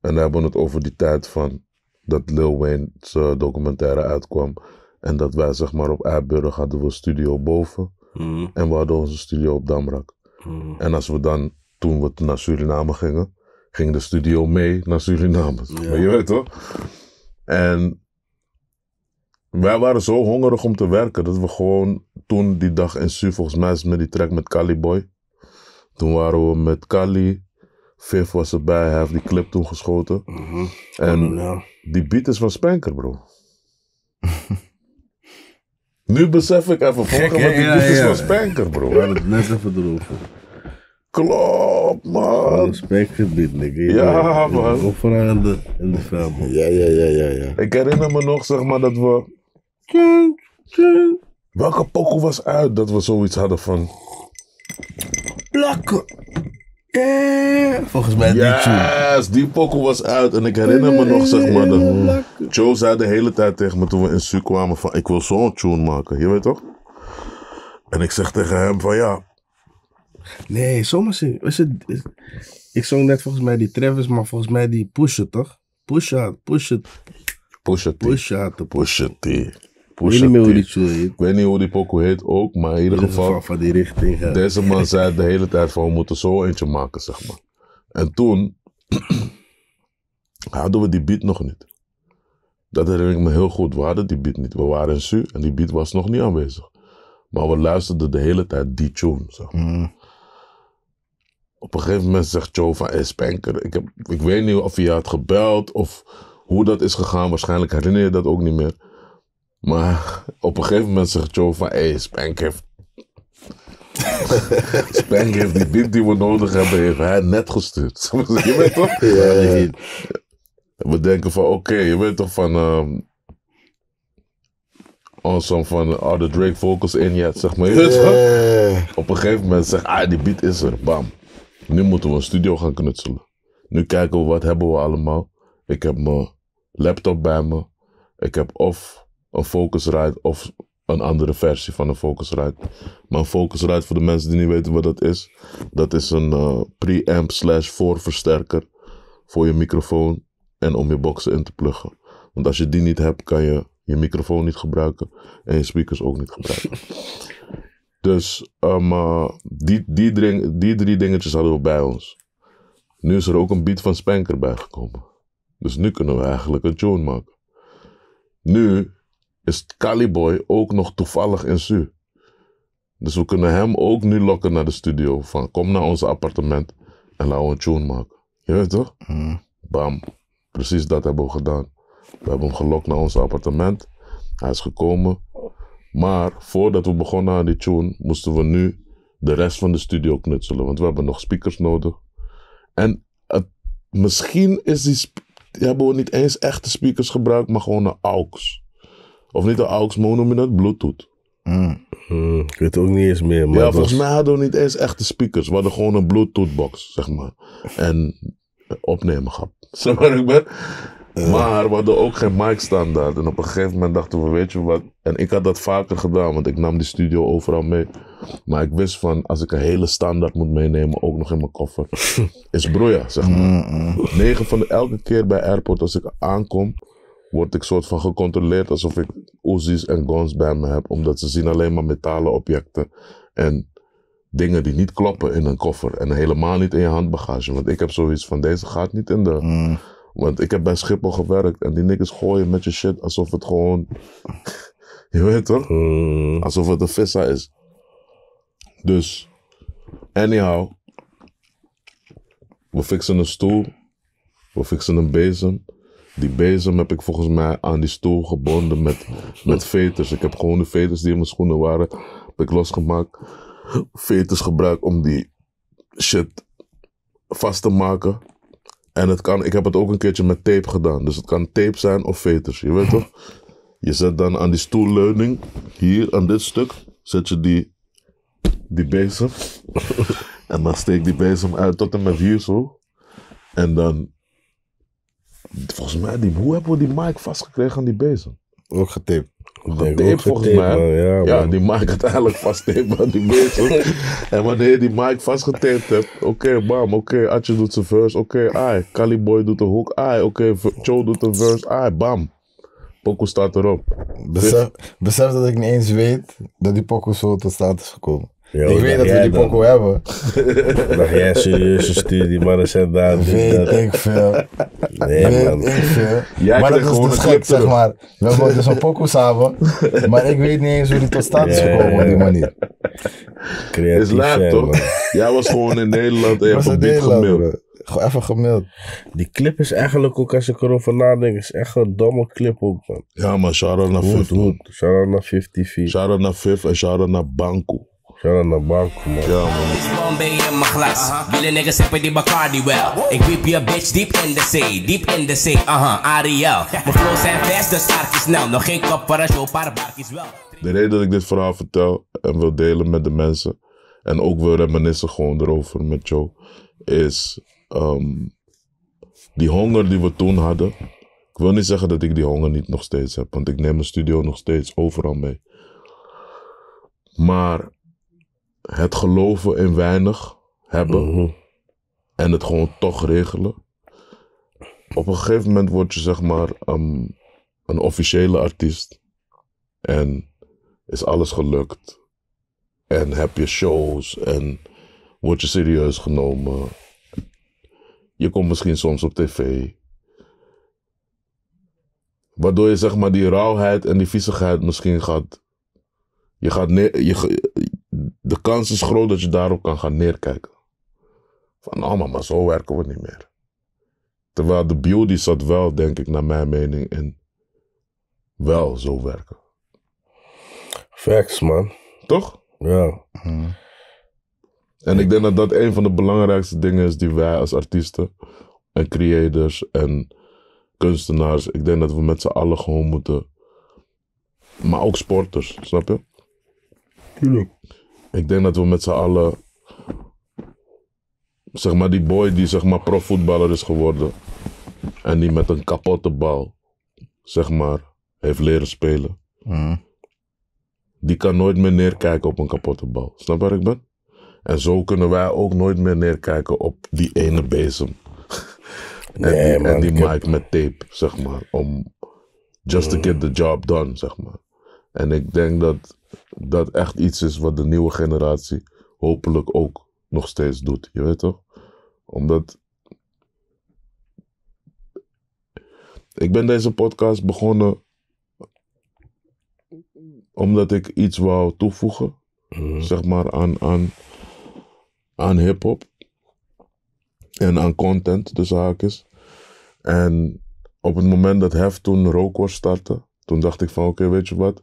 En we hebben het over die tijd van dat Lil Wayne's documentaire uitkwam en dat wij, zeg maar, op Eiburg hadden we studio boven. Mm. En we hadden onze studio op Damrak. Mm. En als we dan, toen we naar Suriname gingen, ging de studio mee naar Suriname. Ja. Maar je weet toch? En wij waren zo hongerig om te werken dat we gewoon toen die dag in Su, volgens mij is met die track met Kalibwai. Toen waren we met Kali, Veef was erbij, hij heeft die clip toen geschoten. Mm-hmm. En die beat is van Spanker, bro. Nu besef ik even, die beat is van Spanker, bro. We hadden het net even erover. Klopt, man. Spanker beat, nigga. Ja, man. Ook vooral in de film. Ja. Ik herinner me nog, zeg maar, dat we... Welke pokoe was uit dat we zoiets hadden van... Plakken. Yeah. Volgens mij die pokoe was uit en ik herinner me nog, zeg maar, dat Joe zei de hele tijd tegen me toen we in Su kwamen van ik wil zo'n tune maken, je weet toch? En ik zeg tegen hem van ja. Nee, soms is het, ik zong net volgens mij die Travis, maar volgens mij die Push It, toch? Push It. Ik weet niet hoe die pokoe heet ook, maar in ieder geval van die richting, ja. Deze man zei de hele tijd van we moeten zo eentje maken, zeg maar. En toen hadden we die beat nog niet. Dat herinner ik me heel goed, we hadden die beat niet. We waren in Su en die beat was nog niet aanwezig. Maar we luisterden de hele tijd die tune, zeg maar. Mm. Op een gegeven moment zegt Cho van hey, Spanker, ik weet niet of je had gebeld of hoe dat is gegaan. Waarschijnlijk herinner je dat ook niet meer. Maar op een gegeven moment zegt Joe van, hey, Spank heeft die beat die we nodig hebben, heeft hij net gestuurd. Je weet toch? Ja. We denken van, oké, je weet toch van, awesome van, are the Drake vocals in yet, zeg maar. Yeah. Op een gegeven moment zegt, die beat is er, bam. Nu moeten we een studio gaan knutselen. Nu kijken we, wat hebben we allemaal. Ik heb mijn laptop bij me. Ik heb of... een Focusrite of een andere versie van een Focusrite. Maar een Focusrite, voor de mensen die niet weten wat dat is een preamp / voorversterker voor je microfoon en om je boxen in te pluggen. Want als je die niet hebt, kan je je microfoon niet gebruiken en je speakers ook niet gebruiken. Dus die drie dingetjes hadden we bij ons. Nu is er ook een beat van Spanker bijgekomen. Dus nu kunnen we eigenlijk een tune maken. Nu is Kalibwai ook nog toevallig in Su. Dus we kunnen hem ook nu lokken naar de studio. Van kom naar ons appartement en laten we een tune maken. Je weet toch? Mm. Bam. Precies dat hebben we gedaan. We hebben hem gelokt naar ons appartement. Hij is gekomen. Maar voordat we begonnen aan die tune moesten we nu de rest van de studio knutselen. Want we hebben nog speakers nodig. En misschien is hebben we niet eens echte speakers gebruikt, maar gewoon een AUX. Of niet de AUX, maar hoe noem je dat? Bluetooth. Mm. Ik weet het ook niet eens meer. Maar ja, volgens mij hadden we niet eens echte speakers. We hadden gewoon een Bluetooth box, zeg maar. En opnemen gehad. Zeg maar, ik ben. Maar we hadden ook geen mic standaard. En op een gegeven moment dachten we, weet je wat. En ik had dat vaker gedaan, want ik nam die studio overal mee. Maar ik wist van, als ik een hele standaard moet meenemen, ook nog in mijn koffer. Is broeia, zeg maar. 9 van de elke keer bij airport als ik aankom, word ik soort van gecontroleerd alsof ik Uzi's en guns bij me heb. Omdat ze zien alleen maar metalen objecten en dingen die niet kloppen in een koffer. En helemaal niet in je handbagage. Want ik heb zoiets van, deze gaat niet in de... Mm. Want ik heb bij Schiphol gewerkt en die niks gooien met je shit alsof het gewoon... je weet toch? Mm. Alsof het een visa is. Dus, anyhow. We fixen een stoel. We fixen een bezem. Die bezem heb ik volgens mij aan die stoel gebonden met veters. Ik heb gewoon de veters die in mijn schoenen waren, heb ik losgemaakt. Veters gebruikt om die shit vast te maken. En het kan, ik heb het ook een keertje met tape gedaan. Dus het kan tape zijn of veters, je weet toch? Je zet dan aan die stoelleuning, hier aan dit stuk, zet je die bezem. En dan steek die bezem uit tot en met hier zo. En dan... Volgens mij, hoe hebben we die mic vastgekregen aan die bezem? Ook getaped. Getaped volgens mij. Man, ja, die mic uiteindelijk vasttapen aan die bezem. En wanneer je die mic vastgetaped hebt, oké, bam, oké, Adje doet zijn verse, oké, Kalibwai doet de hoek, Cho doet een verse, bam. Poco staat erop. Besef dat ik niet eens weet dat die Poco zo tot stand is gekomen. Yo, ik weet dat we die Poco hebben. Dacht jij serieus, je stuurt die mannen zijn daar. Weet ik veel. Nee, man. Jij maar dat is gewoon dus gek, zeg maar. We hebben dus een Poco samen, maar ik weet niet eens hoe die tot stand is gekomen op die manier. Creatief is laat zijn, toch? Man. Jij was gewoon in Nederland en je hebt een beat gemaild. Gewoon even gemaild. Die clip is eigenlijk ook, als ik erover nadenk, is echt een domme clip ook, man. Ja, man, shout-out naar Veef. Shout-out naar 50 feet. Shout-out naar Veef en shout-out naar Banco. Shout-out naar Banco, man. Ja, man. This one bay in my glass. Jullie niggas sippen die Bacardi wel. Ik wiep je bitch diep in de zee. Diep in de zee, Ariel. Mijn flows zijn vast, dus aard is snel. Nog geen kop, maar zo'n paar barkies wel. De reden dat ik dit verhaal vertel en wil delen met de mensen, en ook wil reminiscen gewoon erover met Joe, is... die honger die we toen hadden. Ik wil niet zeggen dat ik die honger niet nog steeds heb, want ik neem mijn studio nog steeds overal mee. Maar het geloven in weinig hebben en het gewoon toch regelen. Op een gegeven moment word je, zeg maar, een officiële artiest en is alles gelukt en heb je shows en word je serieus genomen. Je komt misschien soms op tv. Waardoor je, zeg maar, die rauwheid en die viezigheid misschien gaat... de kans is groot dat je daarop kan gaan neerkijken. Van, nou maar zo werken we niet meer. Terwijl de beauty zat wel, denk ik, naar mijn mening, in wel zo werken. Facts, man. Toch? Ja. En ik denk dat dat een van de belangrijkste dingen is die wij als artiesten en creators en kunstenaars, ik denk dat we met z'n allen gewoon moeten, maar ook sporters, snap je? Tuurlijk. Ik denk dat we met z'n allen, zeg maar, die boy die, zeg maar, profvoetballer is geworden en die met een kapotte bal, zeg maar, heeft leren spelen, die kan nooit meer neerkijken op een kapotte bal. Snap waar ik ben? En zo kunnen wij ook nooit meer neerkijken op die ene bezem. en die mic met tape, zeg maar. Om just to get the job done, zeg maar. En ik denk dat dat echt iets is wat de nieuwe generatie hopelijk ook nog steeds doet. Je weet toch? Omdat... Ik ben deze podcast begonnen omdat ik iets wou toevoegen, zeg maar, aan hiphop en aan content, tussen haakjes. En op het moment dat Hef toen Rookworst startte, toen dacht ik van oké, weet je wat,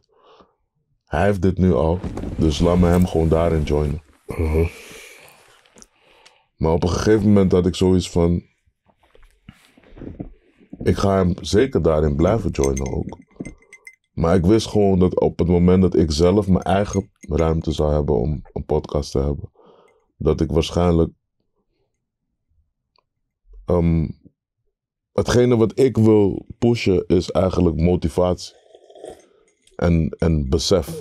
hij heeft dit nu al, dus laat me hem gewoon daarin joinen. Maar op een gegeven moment had ik zoiets van, ik ga hem zeker daarin blijven joinen ook. Maar ik wist gewoon dat op het moment dat ik zelf mijn eigen ruimte zou hebben om een podcast te hebben, dat ik waarschijnlijk hetgene wat ik wil pushen is eigenlijk motivatie en besef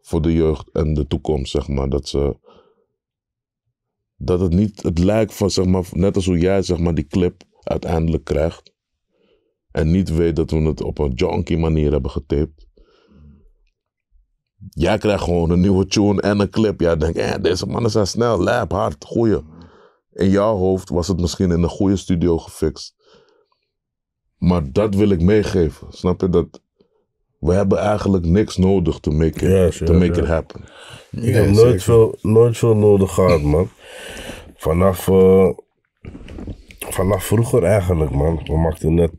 voor de jeugd en de toekomst, zeg maar, dat het niet het lijkt van, zeg maar, net als hoe jij, zeg maar, die clip uiteindelijk krijgt en niet weet dat we het op een junkie manier hebben getaped. Jij krijgt gewoon een nieuwe tune en een clip. Jij denkt, deze mannen zijn snel, lijp, hard, goeie. In jouw hoofd was het misschien in een goede studio gefixt. Maar dat wil ik meegeven. Snap je dat? We hebben eigenlijk niks nodig to make it, to make it happen. Ik heb nooit veel nodig gehad, man. Vanaf vroeger eigenlijk, man. We maakten net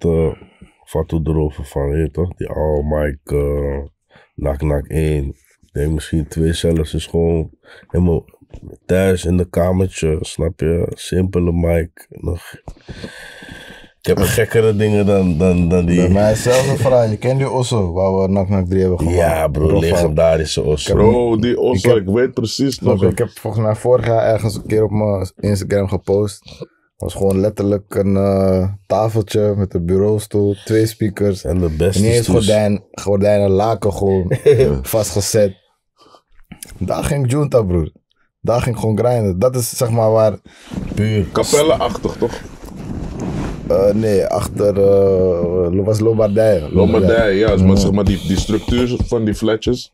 Fatou erover van, hé, toch? Die all mic... Nak 1, nee, misschien 2 zelfs, is gewoon helemaal thuis in de kamertje, snap je? Simpele mic, nog. Ik heb gekkere dingen dan die. Bij mij is zelfs een verhaal, je kent die osso, waar we Nak 3 hebben gemaakt. Ja bro, legendarische osso. Bro, die osso, ik weet precies nog. Ik heb volgens mij vorig jaar ergens een keer op mijn Instagram gepost. Het was gewoon letterlijk een tafeltje met een bureaustoel, 2 speakers. En de beste niet eens gordijnen, laken gewoon vastgezet. Daar ging Junta, broer. Daar ging gewoon grinden. Dat is, zeg maar, waar... Puur. Kapelle-achtig, toch? Nee, achter was Lombardije. Lombardije, ja. Maar zeg maar, die structuur van die flatjes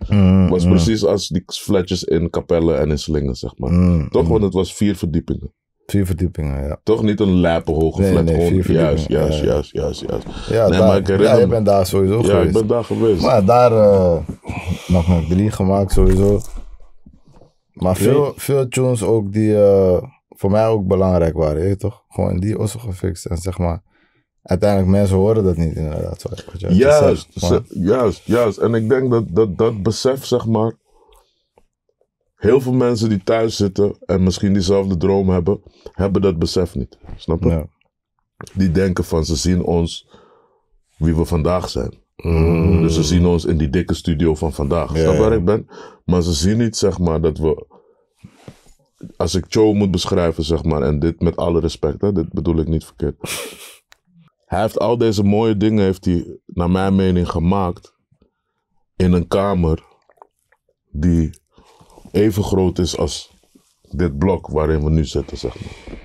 was precies als die flatjes in Capelle en in Slingen, zeg maar. Toch? Want het was 4 verdiepingen. 4 verdiepingen, ja. Toch niet een lijpenhoge flat, nee, gewoon juist. Ja, nee, daar, maar ik herinner me. Ja, je bent daar sowieso geweest. Ja, ik ben daar geweest. Maar daar nog een 3 gemaakt sowieso. Maar veel tunes ook die voor mij ook belangrijk waren, weet je toch? Gewoon die osso gefixt en zeg maar, uiteindelijk mensen horen dat niet inderdaad. Juist. En ik denk dat besef, zeg maar, heel veel mensen die thuis zitten en misschien diezelfde droom hebben, hebben dat besef niet. Snap je? Ja. Die denken van, ze zien ons wie we vandaag zijn. Dus ze zien ons in die dikke studio van vandaag. Snap waar ik ben? Maar ze zien niet, zeg maar, dat we... Als ik Cho moet beschrijven, zeg maar, en dit met alle respect, hè, dit bedoel ik niet verkeerd. Hij heeft al deze mooie dingen, heeft hij, naar mijn mening, gemaakt in een kamer die even groot is als dit blok waarin we nu zitten, zeg maar.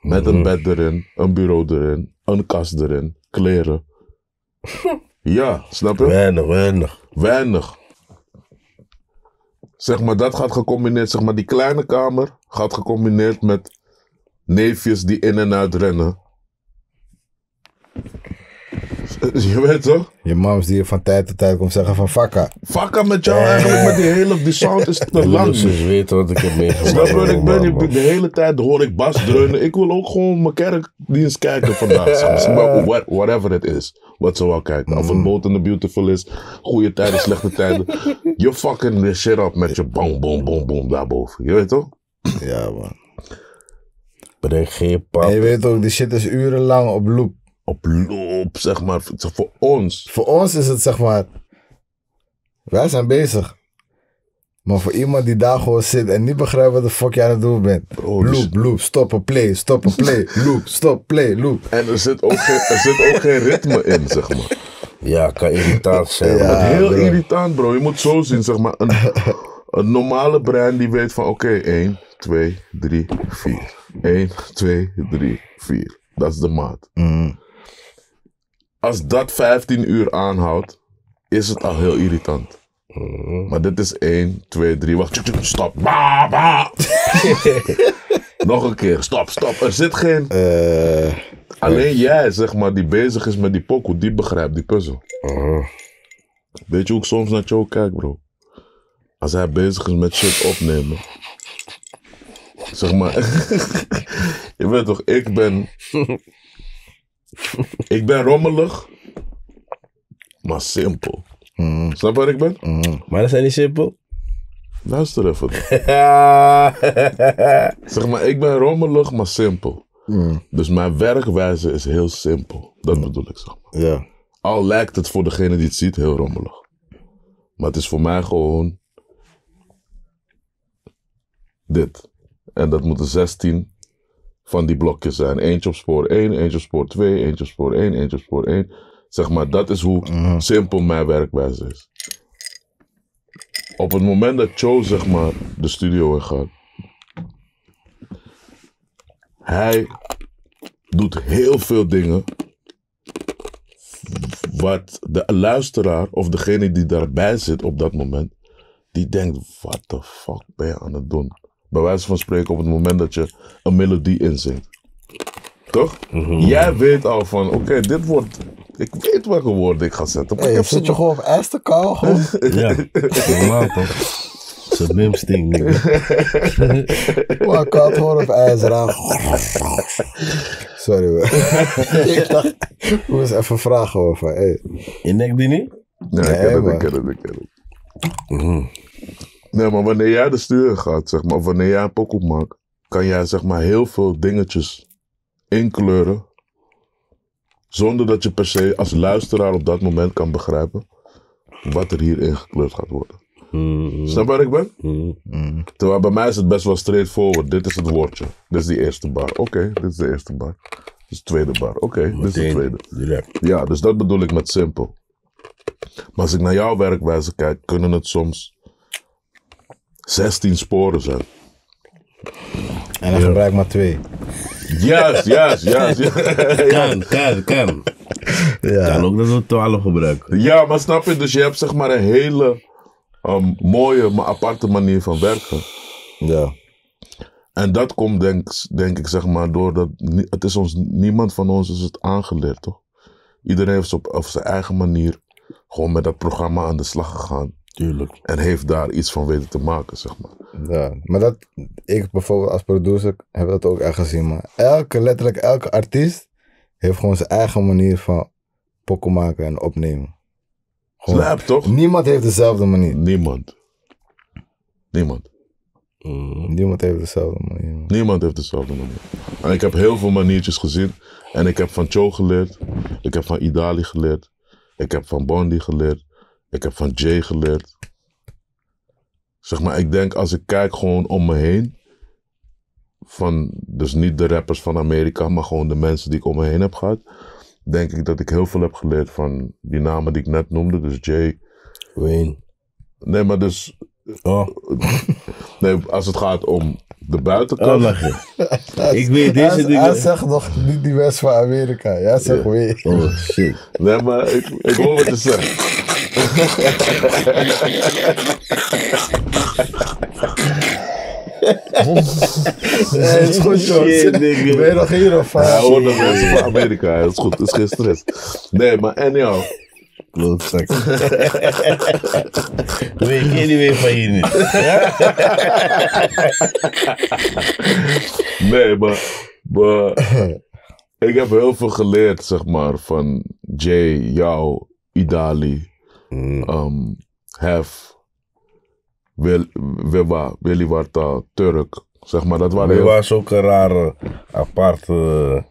Met een bed erin, een bureau erin, een kast erin, kleren. Ja, snap je? Weinig. Zeg maar, dat gaat gecombineerd, zeg maar, die kleine kamer gaat gecombineerd met neefjes die in en uit rennen. Je weet toch? Je mams die je van tijd tot tijd komt zeggen van fakka. Fakka met jou eigenlijk, met die hele, die sound is te lang. Dus weet wat ik heb meegemaakt. Snap wat ik ben? De hele tijd hoor ik bas dreunen. Ik wil ook gewoon mijn kerkdienst kijken vandaag. Whatever it is. Wat ze wel kijken. Of het Bold and the Beautiful is. Goede tijden, slechte tijden. Je fucking shit up met je bang, bom, bom, bom daarboven. Je weet toch? Ja, man. Breng geen pap. En je weet ook, die shit is urenlang op loop. Zeg maar, voor ons. Voor ons is het, zeg maar, wij zijn bezig. Maar voor iemand die daar gewoon zit en niet begrijpt wat de fuck jij aan het doen bent. Bro, loop, stoppen, play, loop, stop, play, loop. En er zit ook geen ritme in, zeg maar. Ja, kan irritant zijn. Ja, heel irritant, bro. Je moet zo zien, zeg maar, een normale brein die weet van, oké, 1, 2, 3, 4. 1, 2, 3, 4. Dat is de maat. Als dat 15 uur aanhoudt, is het al heel irritant. Maar dit is 1, 2, 3, wacht, stop. Bah, bah. Nog een keer, stop. Er zit geen... Alleen jij, zeg maar, die bezig is met die pokoe, die begrijpt die puzzel. Weet je hoe ik soms naar Joe kijk, bro? Als hij bezig is met shit opnemen. Zeg maar... Je weet toch, ik ben rommelig, maar simpel. Snap waar ik ben? Maar dat zijn niet simpel. Luister even. Zeg maar, ik ben rommelig, maar simpel. Dus mijn werkwijze is heel simpel. Dat bedoel ik, zeg maar. Ja. Al lijkt het voor degene die het ziet heel rommelig. Maar het is voor mij gewoon... dit. En dat moeten 16... van die blokjes zijn. Eentje op spoor 1, eentje op spoor 2, eentje op spoor 1, eentje op spoor 1. Zeg maar, dat is hoe simpel mijn werkwijze is. Op het moment dat Cho, zeg maar, de studio in gaat, hij doet heel veel dingen wat de luisteraar of degene die daarbij zit op dat moment, die denkt, what the fuck ben je aan het doen? Bij wijze van spreken op het moment dat je een melodie inzingt. Toch? Jij weet al van, oké, dit wordt... Ik weet welke woorden ik ga zetten. Maar hey, zit je gewoon op eerste kaal, gewoon? Ja. Normaal, toch? Dat is een nimsting. Maar ik kan het horen op ijzeraan. Sorry, man. Ik dacht, ik moest even vragen over. Hey. Je nekt die niet? Nee, ik ken het. Nee, maar wanneer jij de stuur gaat, zeg maar, wanneer jij een pokoe maakt, kan jij, zeg maar, heel veel dingetjes inkleuren, zonder dat je per se als luisteraar op dat moment kan begrijpen wat er hier ingekleurd gaat worden. Snap waar ik ben? Terwijl bij mij is het best wel straightforward. Dit is het woordje. Dit is die eerste bar. Oké, dit is de eerste bar. Dit is de tweede bar. Oké, dit is de tweede. Ja, dus dat bedoel ik met simpel. Maar als ik naar jouw werkwijze kijk, kunnen het soms 16 sporen zijn. En dan gebruik maar 2. Yes. Kan. Ja. Kan ook dat we 12 gebruiken. Ja, maar snap je? Dus je hebt zeg maar een hele mooie, maar aparte manier van werken. Ja. En dat komt denk ik zeg maar doordat, het is ons, niemand van ons is het aangeleerd, toch? Iedereen heeft op zijn eigen manier gewoon met dat programma aan de slag gegaan. Tuurlijk. En heeft daar iets van weten te maken, zeg maar. Ja, maar dat, ik bijvoorbeeld als producer heb dat ook echt gezien, maar letterlijk elke artiest heeft gewoon zijn eigen manier van pokken maken en opnemen. Gewoon, slap, toch? Niemand heeft dezelfde manier. Niemand. Niemand heeft dezelfde manier. En ik heb heel veel maniertjes gezien. En ik heb van Cho geleerd. Ik heb van Idaly geleerd. Ik heb van Bondi geleerd. Ik heb van Jay geleerd. Zeg maar, ik denk als ik kijk gewoon om me heen. Van, dus niet de rappers van Amerika, maar gewoon de mensen die ik om me heen heb gehad. Denk ik dat ik heel veel heb geleerd van die namen die ik net noemde. Dus Jay. Wayne. Nee, maar dus... Oh. Nee, als het gaat om de buitenkant. Oh, ik weet deze dingen. Hij zegt nog niet die West van Amerika. Jij zegt weer. Oh shit. Nee, maar ik hoor wat je zegt. Nee, het is goed, shit, ben je nog hier of? Ja, hoor de West van Amerika. Het is goed, het is geen stress. Nee, maar anyhow. Klootzak. Weet ik anyway van hier niet. Nee, maar ik heb heel veel geleerd, zeg maar, van Jay, jou, Idaly, Hef, Wibwa, Wiliwarta, Turk, zeg maar, dat waren... Wibwa is ook een rare, aparte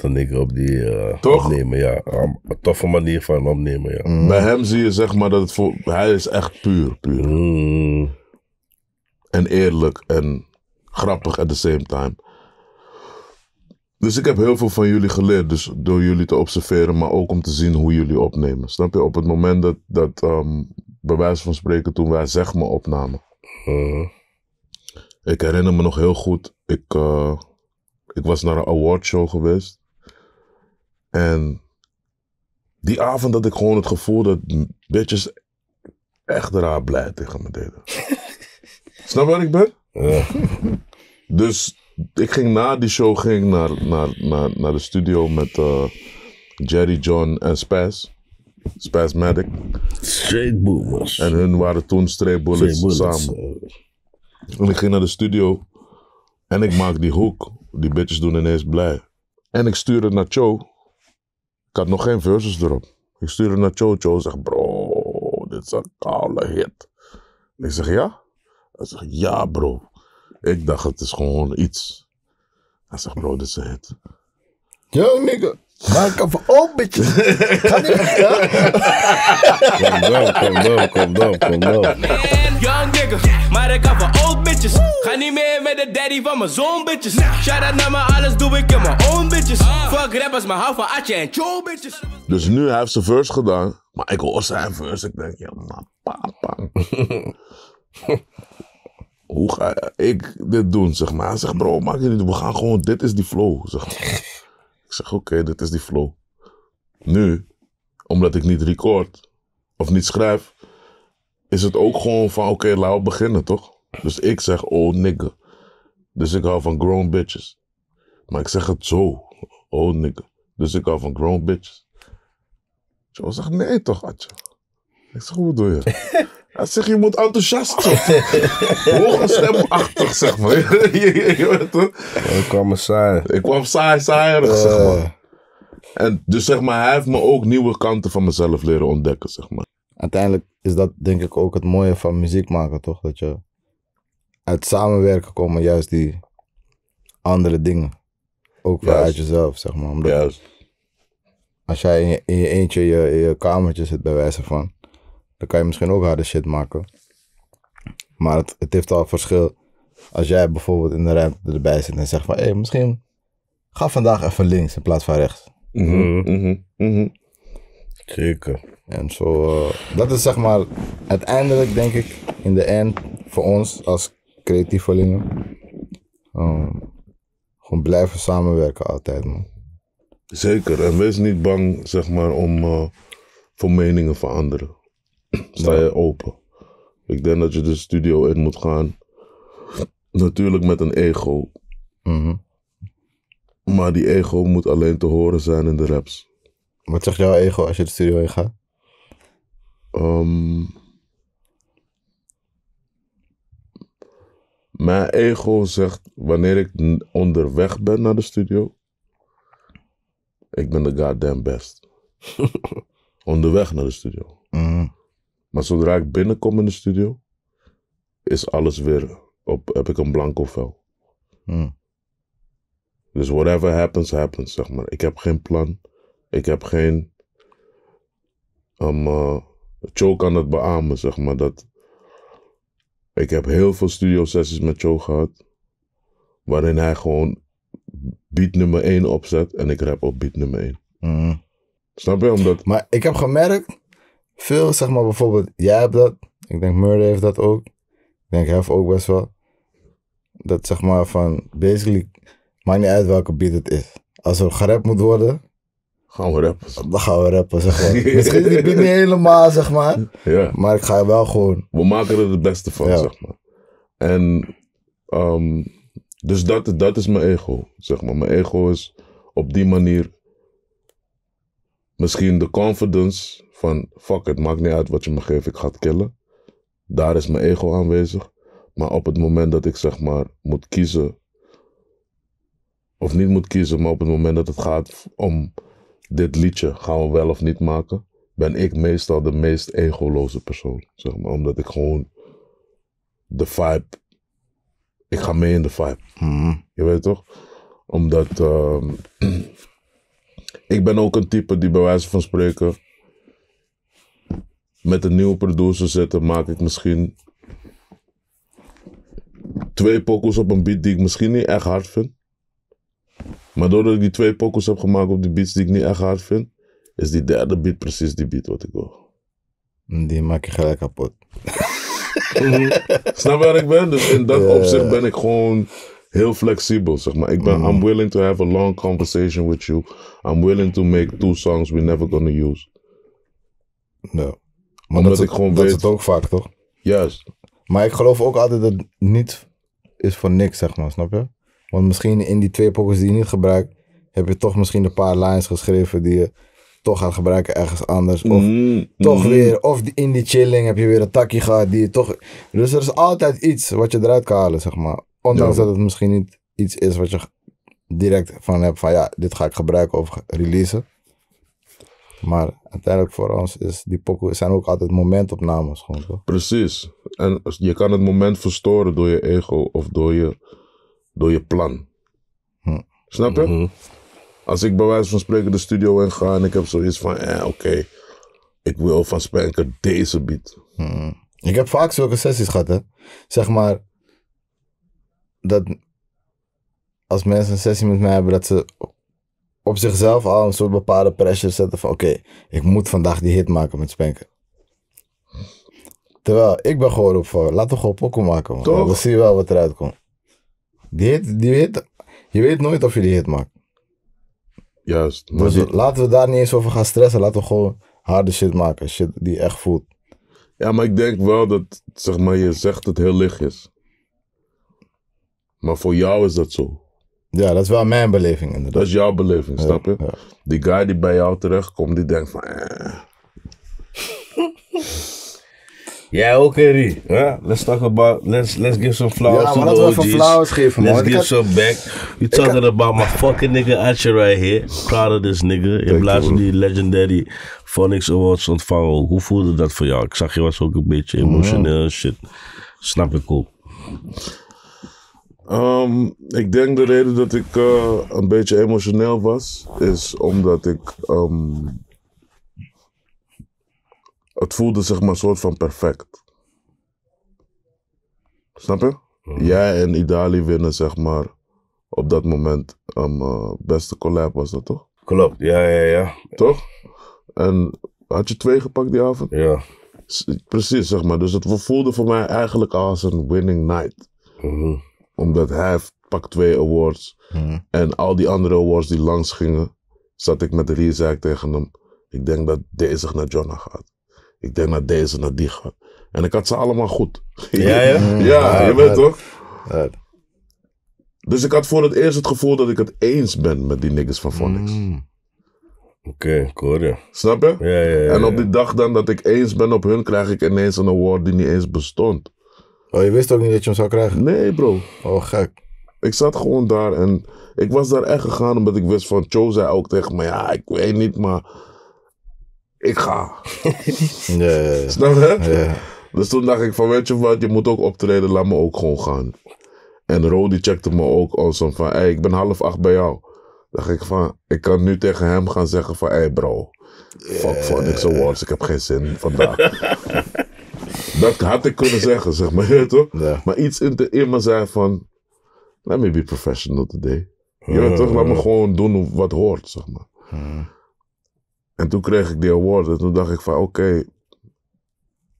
dingen op die opnemen, ja. Een toffe manier van opnemen, ja. Mm. Bij hem zie je zeg maar dat het hij is echt puur. Mm. En eerlijk en grappig at the same time. Dus ik heb heel veel van jullie geleerd, dus door jullie te observeren, maar ook om te zien hoe jullie opnemen. Snap je? Op het moment dat bij wijze van spreken toen wij zeg maar opnamen. Ik herinner me nog heel goed, ik was naar een awardshow geweest. En die avond had ik gewoon het gevoel dat bitches echt raar blij tegen me deden. Snap je wat ik ben? Ja. Dus ik ging na die show naar de studio met Jerry, John en Spaz. Spazmatic. Straight Boomers. En hun waren toen Straight Bullets samen. En ik ging naar de studio en ik maak die hoek. Die bitches doen ineens blij. En ik stuur het naar Cho. Ik had nog geen verses erop. Ik stuur het naar Cho. Cho zegt, bro, dit is een koude hit. Ik zeg, ja? Hij zegt, ja bro. Ik dacht, het is gewoon iets. Hij zegt, bro, dit is een hit. Yo, nigga. Maak even op, bitch. Ga niet meer. Kom dan. Young nigga, maar ik ga voor old bitches. Ga niet meer met de daddy van mijn zoon, bitches. Shout out naar me, alles doe ik in mijn own, bitches. Fuck rappers, maar hou van Adje en Cho, bitches. Dus nu heeft ze verse gedaan, maar ik hoor zijn verse. Ik denk, ja, maar papa. Hoe ga ik dit doen, zeg maar. Hij zegt, bro, maak je niet, we gaan gewoon, dit is die flow, zeg maar. Ik zeg, oké, dit is die flow. Nu, omdat ik niet record of niet schrijf, is het ook gewoon van, oké, laten we beginnen, toch? Dus ik zeg, oh, nigga. Dus ik hou van grown bitches. Maar ik zeg het zo, oh, nigga. Dus ik hou van grown bitches. Zo zegt, nee, toch, Adje? Ik zeg, hoe bedoel je? Hij zegt, je moet enthousiast zijn. Hooggestemachtig, zeg maar. Je weet toch? Ik kwam saai, zeg maar. En dus zeg maar, hij heeft me ook nieuwe kanten van mezelf leren ontdekken, zeg maar. Uiteindelijk is dat denk ik ook het mooie van muziek maken, toch? Dat je uit samenwerken komen juist die andere dingen. Ook weer uit jezelf, zeg maar. Omdat als jij in je eentje in je kamertje zit bij wijze van, dan kan je misschien ook harde shit maken. Maar het heeft al verschil. Als jij bijvoorbeeld in de ruimte erbij zit en zegt van, hey, misschien ga vandaag even links in plaats van rechts. Zeker. En zo, dat is zeg maar uiteindelijk denk ik in de end voor ons als creatievelingen. Gewoon blijven samenwerken altijd, man. Zeker. En wees niet bang, zeg maar, om voor meningen van anderen. Sta je open. Ik denk dat je de studio in moet gaan. Natuurlijk met een ego. Mm-hmm. Maar die ego moet alleen te horen zijn in de raps. Wat zegt jouw ego als je de studio in gaat? Mijn ego zegt wanneer ik onderweg ben naar de studio. Ik ben de goddamn best. Onderweg naar de studio. Mm. Maar zodra ik binnenkom in de studio, is alles weer op, heb ik een blanco vel. Mm. Dus whatever happens, happens, zeg maar. Ik heb geen plan. Ik heb geen... Cho kan het beamen, zeg maar. Dat ik heb heel veel studiosessies met Cho gehad. Waarin hij gewoon beat nummer 1 opzet. En ik rap op beat nummer 1. Mm. Snap je? Omdat... Maar ik heb gemerkt... Veel, zeg maar, bijvoorbeeld... Jij hebt dat. Ik denk Murder heeft dat ook. Ik denk Hef ook best wel. Dat, zeg maar, van... Basically... Maakt niet uit welke beat het is. Als er gerapt moet worden... Gaan we rappen. Dan gaan we rappen, zeg maar. Misschien is die beat niet helemaal, zeg maar. Ja. Maar ik ga wel gewoon... We maken er het beste van, ja, zeg maar. En... dus dat is mijn ego, zeg maar. Mijn ego is op die manier... Misschien de confidence van... Fuck, het maakt niet uit wat je me geeft, ik ga het killen. Daar is mijn ego aanwezig. Maar op het moment dat ik, zeg maar, moet kiezen... Of niet moet kiezen, maar op het moment dat het gaat om dit liedje, gaan we wel of niet maken, ben ik meestal de meest egoloze persoon, zeg maar. Omdat ik gewoon de vibe, ik ga mee in de vibe. Mm. Je weet toch? Omdat ik ben ook een type die bij wijze van spreken met een nieuwe producer zitten, maak ik misschien 2 pokus op een beat die ik misschien niet echt hard vind. Maar doordat ik die 2 pokus heb gemaakt op die beats die ik niet echt hard vind, is die derde beat precies die beat wat ik wil. Die maak je gelijk kapot. Snap waar ik ben? Dus in dat opzicht ben ik gewoon heel flexibel, zeg maar. Ik ben, I'm willing to have a long conversation with you. I'm willing to make 2 songs we're never gonna use. No. Maar omdat ik gewoon weet... Dat is het ook vaak, toch? Juist. Maar ik geloof ook altijd dat het niet is voor niks, zeg maar, snap je? Want misschien in die 2 pokus die je niet gebruikt, heb je toch misschien een paar lines geschreven die je toch gaat gebruiken ergens anders. Of toch weer, of in die chilling heb je weer een takkie gehad die je toch... Dus er is altijd iets wat je eruit kan halen, zeg maar. Ondanks dat het misschien niet iets is wat je direct van hebt van ja, dit ga ik gebruiken of releasen. Maar uiteindelijk voor ons is die pokus zijn ook altijd momentopnames gewoon, toch? Precies. En je kan het moment verstoren door je ego of door je plan. Snap je? Mm-hmm. Als ik bij wijze van spreken de studio in ga en ik heb zoiets van, oké, ik wil van Spanker deze beat. Mm. Ik heb vaak zulke sessies gehad, hè. Zeg maar, dat als mensen een sessie met mij hebben, dat ze op zichzelf al een soort bepaalde pressure zetten van, oké, ik moet vandaag die hit maken met Spanker. Terwijl, ik ben gewoon op voor, laten we gewoon pokoe maken, man. Toch? Dan zie je wel wat eruit komt. Die hit, je weet nooit of je die hit maakt. Juist. Maar dus laten we daar niet eens over gaan stressen. Laten we gewoon harde shit maken. Shit die echt voelt. Ja, maar ik denk wel dat, zeg maar, je zegt dat het heel lichtjes. Maar voor jou is dat zo. Ja, dat is wel mijn beleving inderdaad. Dat is jouw beleving, snap je? Ja. Die guy die bij jou terechtkomt, die denkt van... Jij ook, Harry. Yeah? Let's talk about... Let's give some flowers to the OG's. Ja, maar laten we even flowers geven, man. Let's give some back. You talking about my fucking nigga Adje right here. Proud of this nigga. In plaats van die legendary FunX Awards ontvangen. Hoe voelde dat voor jou? Ik zag je was ook een beetje emotioneel. Shit. Snap ik ook. Ik denk de reden dat ik een beetje emotioneel was, is omdat ik... Het voelde, zeg maar, een soort van perfect. Snap je? Jij en Idaly winnen, zeg maar, op dat moment. Beste collab was dat, toch? Klopt, ja. Toch? En had je 2 gepakt die avond? Ja. Precies, zeg maar. Dus het voelde voor mij eigenlijk als een winning night. omdat hij pakt 2 awards. Mm. En al die andere awards die langs gingen, zat ik met Rie, zei ik tegen hem, ik denk dat deze naar Jonah gaat. Ik denk dat deze naar die gaat. En ik had ze allemaal goed. Ja, ja? Mm. Ja, je weet toch? Ja. Dus ik had voor het eerst het gevoel dat ik het eens ben met die niggas van FunX. Mm. Oké, ik hoor je. Snap je? Ja, ja, ja, en op die dag dan dat ik eens ben op hun, krijg ik ineens een award die niet eens bestond. Oh, je wist ook niet dat je hem zou krijgen? Nee, bro. Oh, gek. Ik zat gewoon daar en ik was daar echt gegaan omdat ik wist van, Cho zei ook tegen me, ja, ik weet niet, maar ik ga. Ja, ja, ja. Snap je? Ja. Dus toen dacht ik van, weet je wat, je moet ook optreden, laat me ook gewoon gaan. En Rodi checkte me ook awesome, van, hey, ik ben 7:30 bij jou. Dacht ik van, ik kan nu tegen hem gaan zeggen van, hey bro, fuck FunX awards, ik heb geen zin vandaag. Dat had ik kunnen zeggen, zeg maar, je toch? Ja. Maar iets in me zei van, let me be professional today. Je weet toch, laat me gewoon doen wat hoort, zeg maar. En toen kreeg ik die award en toen dacht ik van, oké,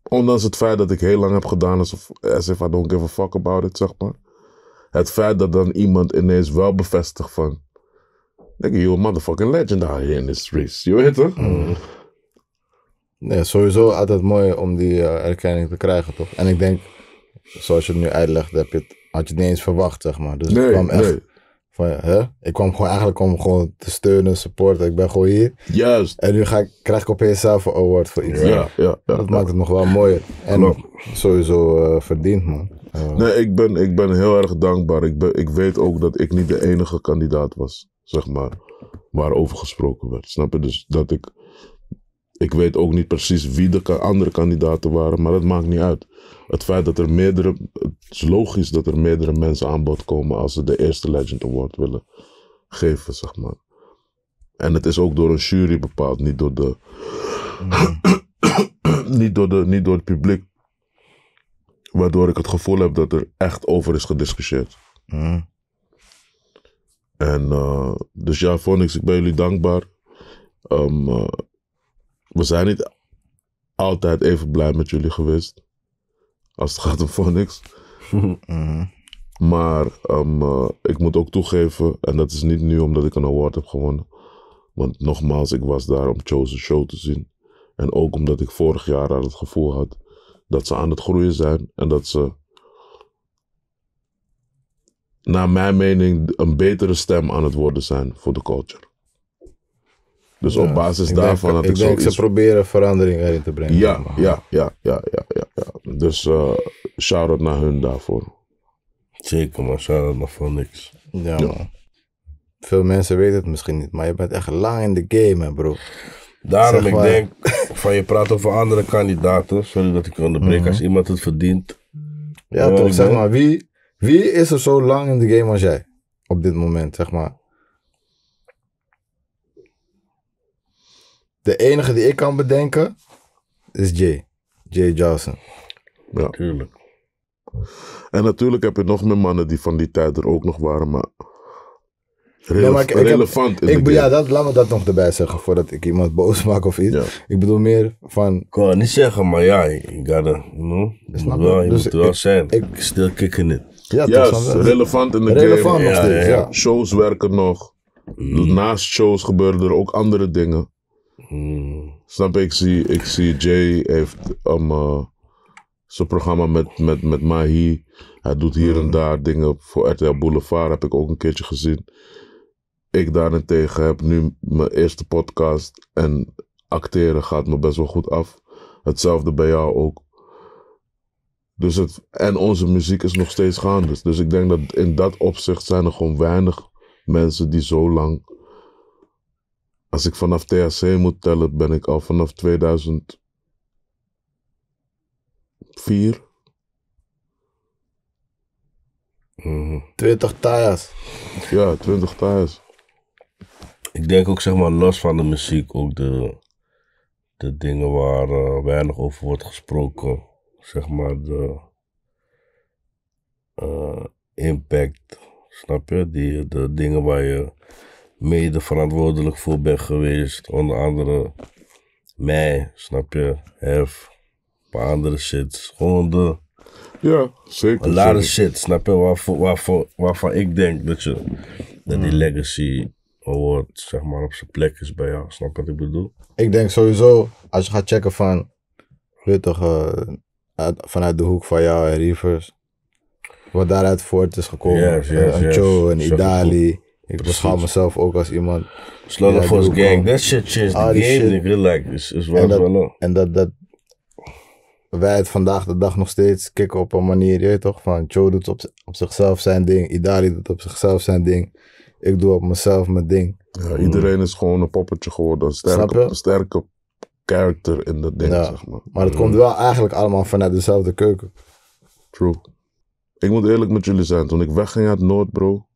ondanks het feit dat ik heel lang heb gedaan alsof, as if I don't give a fuck about it, zeg maar. Het feit dat dan iemand ineens wel bevestigt van, nigga, you're a motherfucking legend out here in the streets. Je weet toch? Mm. Nee, sowieso altijd mooi om die erkenning te krijgen, toch? En ik denk, zoals je het nu uitlegt, had je het niet eens verwacht, zeg maar. Dus nee, ik kwam echt van, hè? Ik kwam gewoon eigenlijk om gewoon te steunen, supporten. Ik ben gewoon hier. Juist. En nu krijg ik opeens zelf een award voor iets. Ja. Dat maakt het nog wel mooier. En sowieso verdiend, man. Nee, ik ben heel erg dankbaar. Ik weet ook dat ik niet de enige kandidaat was, zeg maar, waarover gesproken werd. Snap je? Dus dat ik weet ook niet precies wie de andere kandidaten waren, maar dat maakt niet uit. Het feit dat er het is logisch dat er meerdere mensen aan bod komen als ze de eerste Legend Award willen geven, zeg maar. En het is ook door een jury bepaald, niet door niet door het publiek. Waardoor ik het gevoel heb dat er echt over is gediscussieerd. Mm. En dus ja, FunX, ik ben jullie dankbaar. We zijn niet altijd even blij met jullie geweest. Als het gaat om FunX. Mm. Maar ik moet ook toegeven, en dat is niet nu omdat ik een award heb gewonnen. Want nogmaals, ik was daar om Cho's show te zien. En ook omdat ik vorig jaar al het gevoel had dat ze aan het groeien zijn en dat ze, naar mijn mening, een betere stem aan het worden zijn voor de culture. Dus ja, op basis daarvan had ik zoiets. Ik denk ze proberen verandering erin te brengen. Ja. Dus shout-out naar hun daarvoor. Zeker man, shout-out naar FunX. Ja man. Veel mensen weten het misschien niet, maar je bent echt lang in de game, hè, bro. Daarom zeg maar, ik denk, van je praat over andere kandidaten. Sorry dat ik onderbreek, als iemand het verdient. Ja toch, zeg maar, wie is er zo lang in de game als jij? Op dit moment, zeg maar. De enige die ik kan bedenken is Jay. Jay Johnson. Ja, natuurlijk. En natuurlijk heb je nog meer mannen die van die tijd er ook nog waren, maar relevant in de game. Ja, laat me dat nog erbij zeggen voordat ik iemand boos maak of iets. Ja. Ik bedoel meer van, ik kan niet zeggen, maar ja, je moet wel zijn. Ik stil kicken in. Ja, relevant in de game. Relevant nog steeds, ja. Shows werken nog. Naast shows gebeuren er ook andere dingen. Snap je? Ik zie Jay heeft zijn programma met Mahi. Hij doet hier en daar dingen voor RTL Boulevard, heb ik ook een keertje gezien. Ik daarentegen heb nu mijn eerste podcast en acteren gaat me best wel goed af. Hetzelfde bij jou ook. Dus en onze muziek is nog steeds gaande. Dus ik denk dat in dat opzicht zijn er gewoon weinig mensen die zo lang. Als ik vanaf THC moet tellen, ben ik al vanaf 2004 20 taaiers. Ja, 20 taaiers. Ik denk ook, zeg maar, los van de muziek, ook de dingen waar weinig over wordt gesproken. Zeg maar de impact, snap je? De dingen waar je mede verantwoordelijk voor bent geweest. Onder andere mij, snap je? Hef, een paar andere shits. Gewoon Ja, zeker. Een lot of shit, snap je? Waarvan ik denk dat die legacy award, zeg maar, op zijn plek is bij jou. Snap wat ik bedoel? Ik denk sowieso, als je gaat checken van, weet toch, vanuit de hoek van jou en Rivers, wat daaruit voort is gekomen. Yes. Cho en Idaly. Ik beschouw mezelf ook als iemand. Slaughter Force Gang, that shit changed the game. Ik wil like, is wel wel. En dat wij het vandaag de dag nog steeds kicken op een manier, je weet toch? Van Joe doet op zichzelf zijn ding, Idaly doet op zichzelf zijn ding, ik doe op mezelf mijn ding. Ja, iedereen is gewoon een poppetje geworden, een sterke character in dat ding, ja, zeg maar. Maar het komt wel eigenlijk allemaal vanuit dezelfde keuken. True. Ik moet eerlijk met jullie zijn, toen ik wegging uit Noord, bro,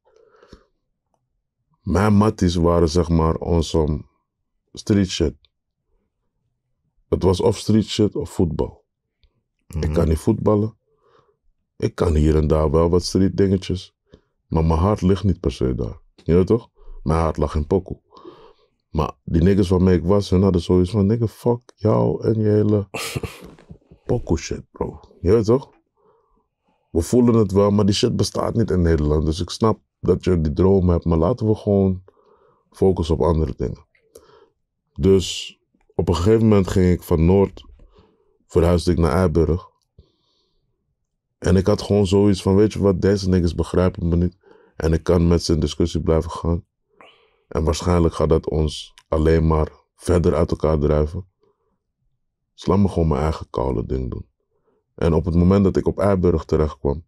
mijn matties waren, zeg maar, onze street shit. Het was of street shit of voetbal. Ik kan niet voetballen. Ik kan hier en daar wel wat street dingetjes. Maar mijn hart ligt niet per se daar. Je weet toch? Mijn hart lag in pokoe. Maar die niggas waarmee ik was, hun hadden zoiets van, nigga, fuck jou en je hele pokoe shit, bro. Je weet toch? We voelen het wel, maar die shit bestaat niet in Nederland. Dus ik snap dat je die droom hebt, maar laten we gewoon focussen op andere dingen. Dus op een gegeven moment ging ik van Noord, verhuisde ik naar Eiburg. En ik had gewoon zoiets van, weet je wat, deze niggas begrijpen me niet. En ik kan met ze in discussie blijven gaan. En waarschijnlijk gaat dat ons alleen maar verder uit elkaar drijven. Dus laat me gewoon mijn eigen koude ding doen. En op het moment dat ik op Eiburg terecht kwam,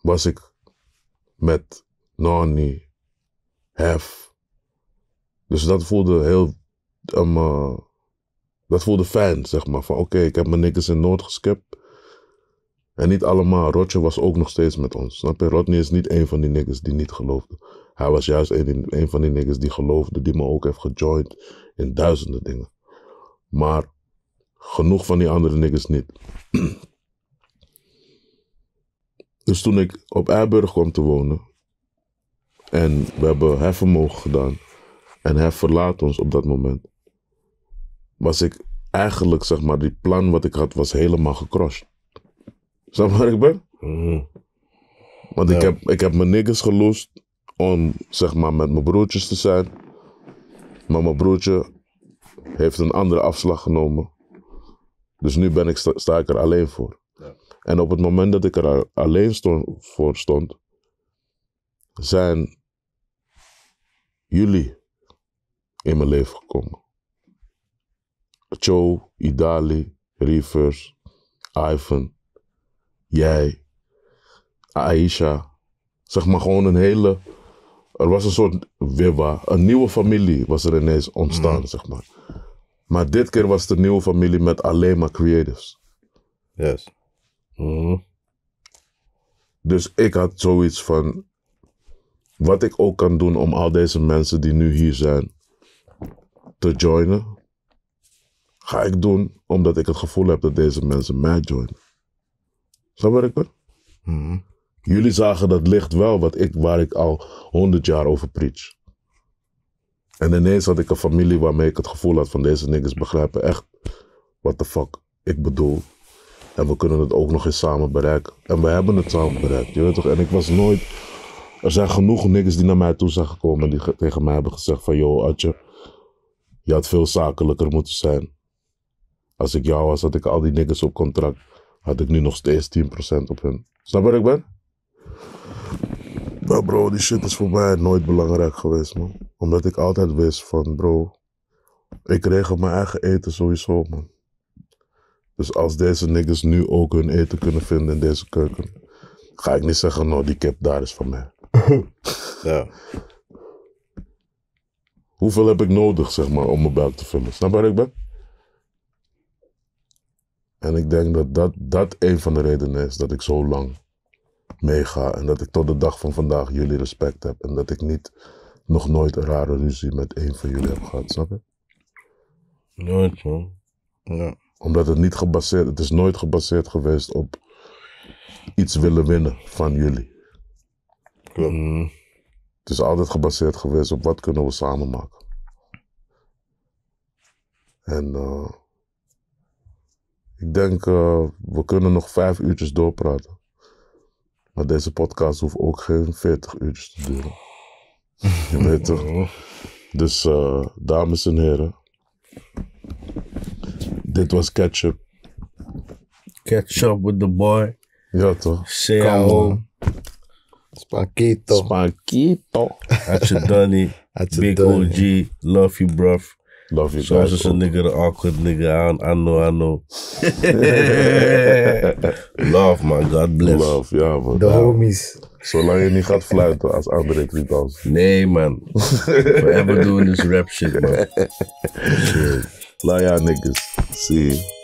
was ik met Ronnie, Hef. Dus dat voelde heel... dat voelde fijn, zeg maar. Van oké, ik heb mijn niks in Noord geskipt. En niet allemaal. Rotje was ook nog steeds met ons. Snap je? Rodney is niet een van die niggas die niet geloofde. Hij was juist een van die niggas die geloofde. Die me ook heeft gejoind in duizenden dingen. Maar genoeg van die andere niggas niet. Dus toen ik op Eiburg kwam te wonen. En we hebben hefvermogen gedaan. En hij verlaat ons op dat moment. Was ik eigenlijk, zeg maar, die plan wat ik had, was helemaal gecrashed. Snap je waar ik ben? Want ja, ik heb mijn niggas geloosd om, zeg maar, met mijn broertjes te zijn. Maar mijn broertje heeft een andere afslag genomen. Dus nu ben ik, sta ik er alleen voor. Ja. En op het moment dat ik er alleen voor stond, zijn jullie in mijn leven gekomen. Cho, Idaly, Rivers, Ivan, jij, Aisha. Zeg maar gewoon een hele... Er was een soort Wibwa, een nieuwe familie was er ineens ontstaan, zeg maar. Maar dit keer was het een nieuwe familie met alleen maar creatives. Yes. Dus ik had zoiets van... Wat ik ook kan doen om al deze mensen die nu hier zijn te joinen, ga ik doen omdat ik het gevoel heb dat deze mensen mij joinen. Zo werkt het. Jullie zagen dat licht wel waar ik al 100 jaar over preach. En ineens had ik een familie waarmee ik het gevoel had van deze niggas begrijpen echt what the fuck ik bedoel. En we kunnen het ook nog eens samen bereiken. En we hebben het samen bereikt. Je weet toch? En ik was nooit... Er zijn genoeg niggas die naar mij toe zijn gekomen die tegen mij hebben gezegd van yo, Adje, je had veel zakelijker moeten zijn. Als ik jou was, had ik al die niggas op contract. Had ik nu nog steeds 10% op hen. Snap waar ik ben? Maar bro, die shit is voor mij nooit belangrijk geweest, man. Omdat ik altijd wist van bro, ik regel mijn eigen eten sowieso, man. Dus als deze niggas nu ook hun eten kunnen vinden in deze keuken, ga ik niet zeggen, nou die kip daar is van mij. Ja. Hoeveel heb ik nodig, zeg maar, om mijn buik te vullen? Snap waar ik ben? En ik denk dat dat een van de redenen is dat ik zo lang meega. En dat ik tot de dag van vandaag jullie respect heb. En dat ik nog nooit een rare ruzie met een van jullie heb gehad. Snap je? Nooit, man. Ja. Omdat het is nooit gebaseerd geweest op iets willen winnen van jullie. Klopt. Het is altijd gebaseerd geweest op wat kunnen we samen maken. En Ik denk, we kunnen nog 5 uurtjes doorpraten. Maar deze podcast hoeft ook geen 40 uurtjes te duren. Je weet toch? Dus, dames en heren. Dit was Ketchup. Ketchup with the boy. Ja toch? C.A.O. Spankito. Spankito. Adje Big OG. Love you, bruv. Love you, guys. Soms is een nigger, een awkward nigger. I know. Love, man. God bless. Love, ja, man. De homies. Zolang je niet gaat fluiten als andere tripals. Nee, man. Forever doing this rap shit, man. Fly out, niggas. See you.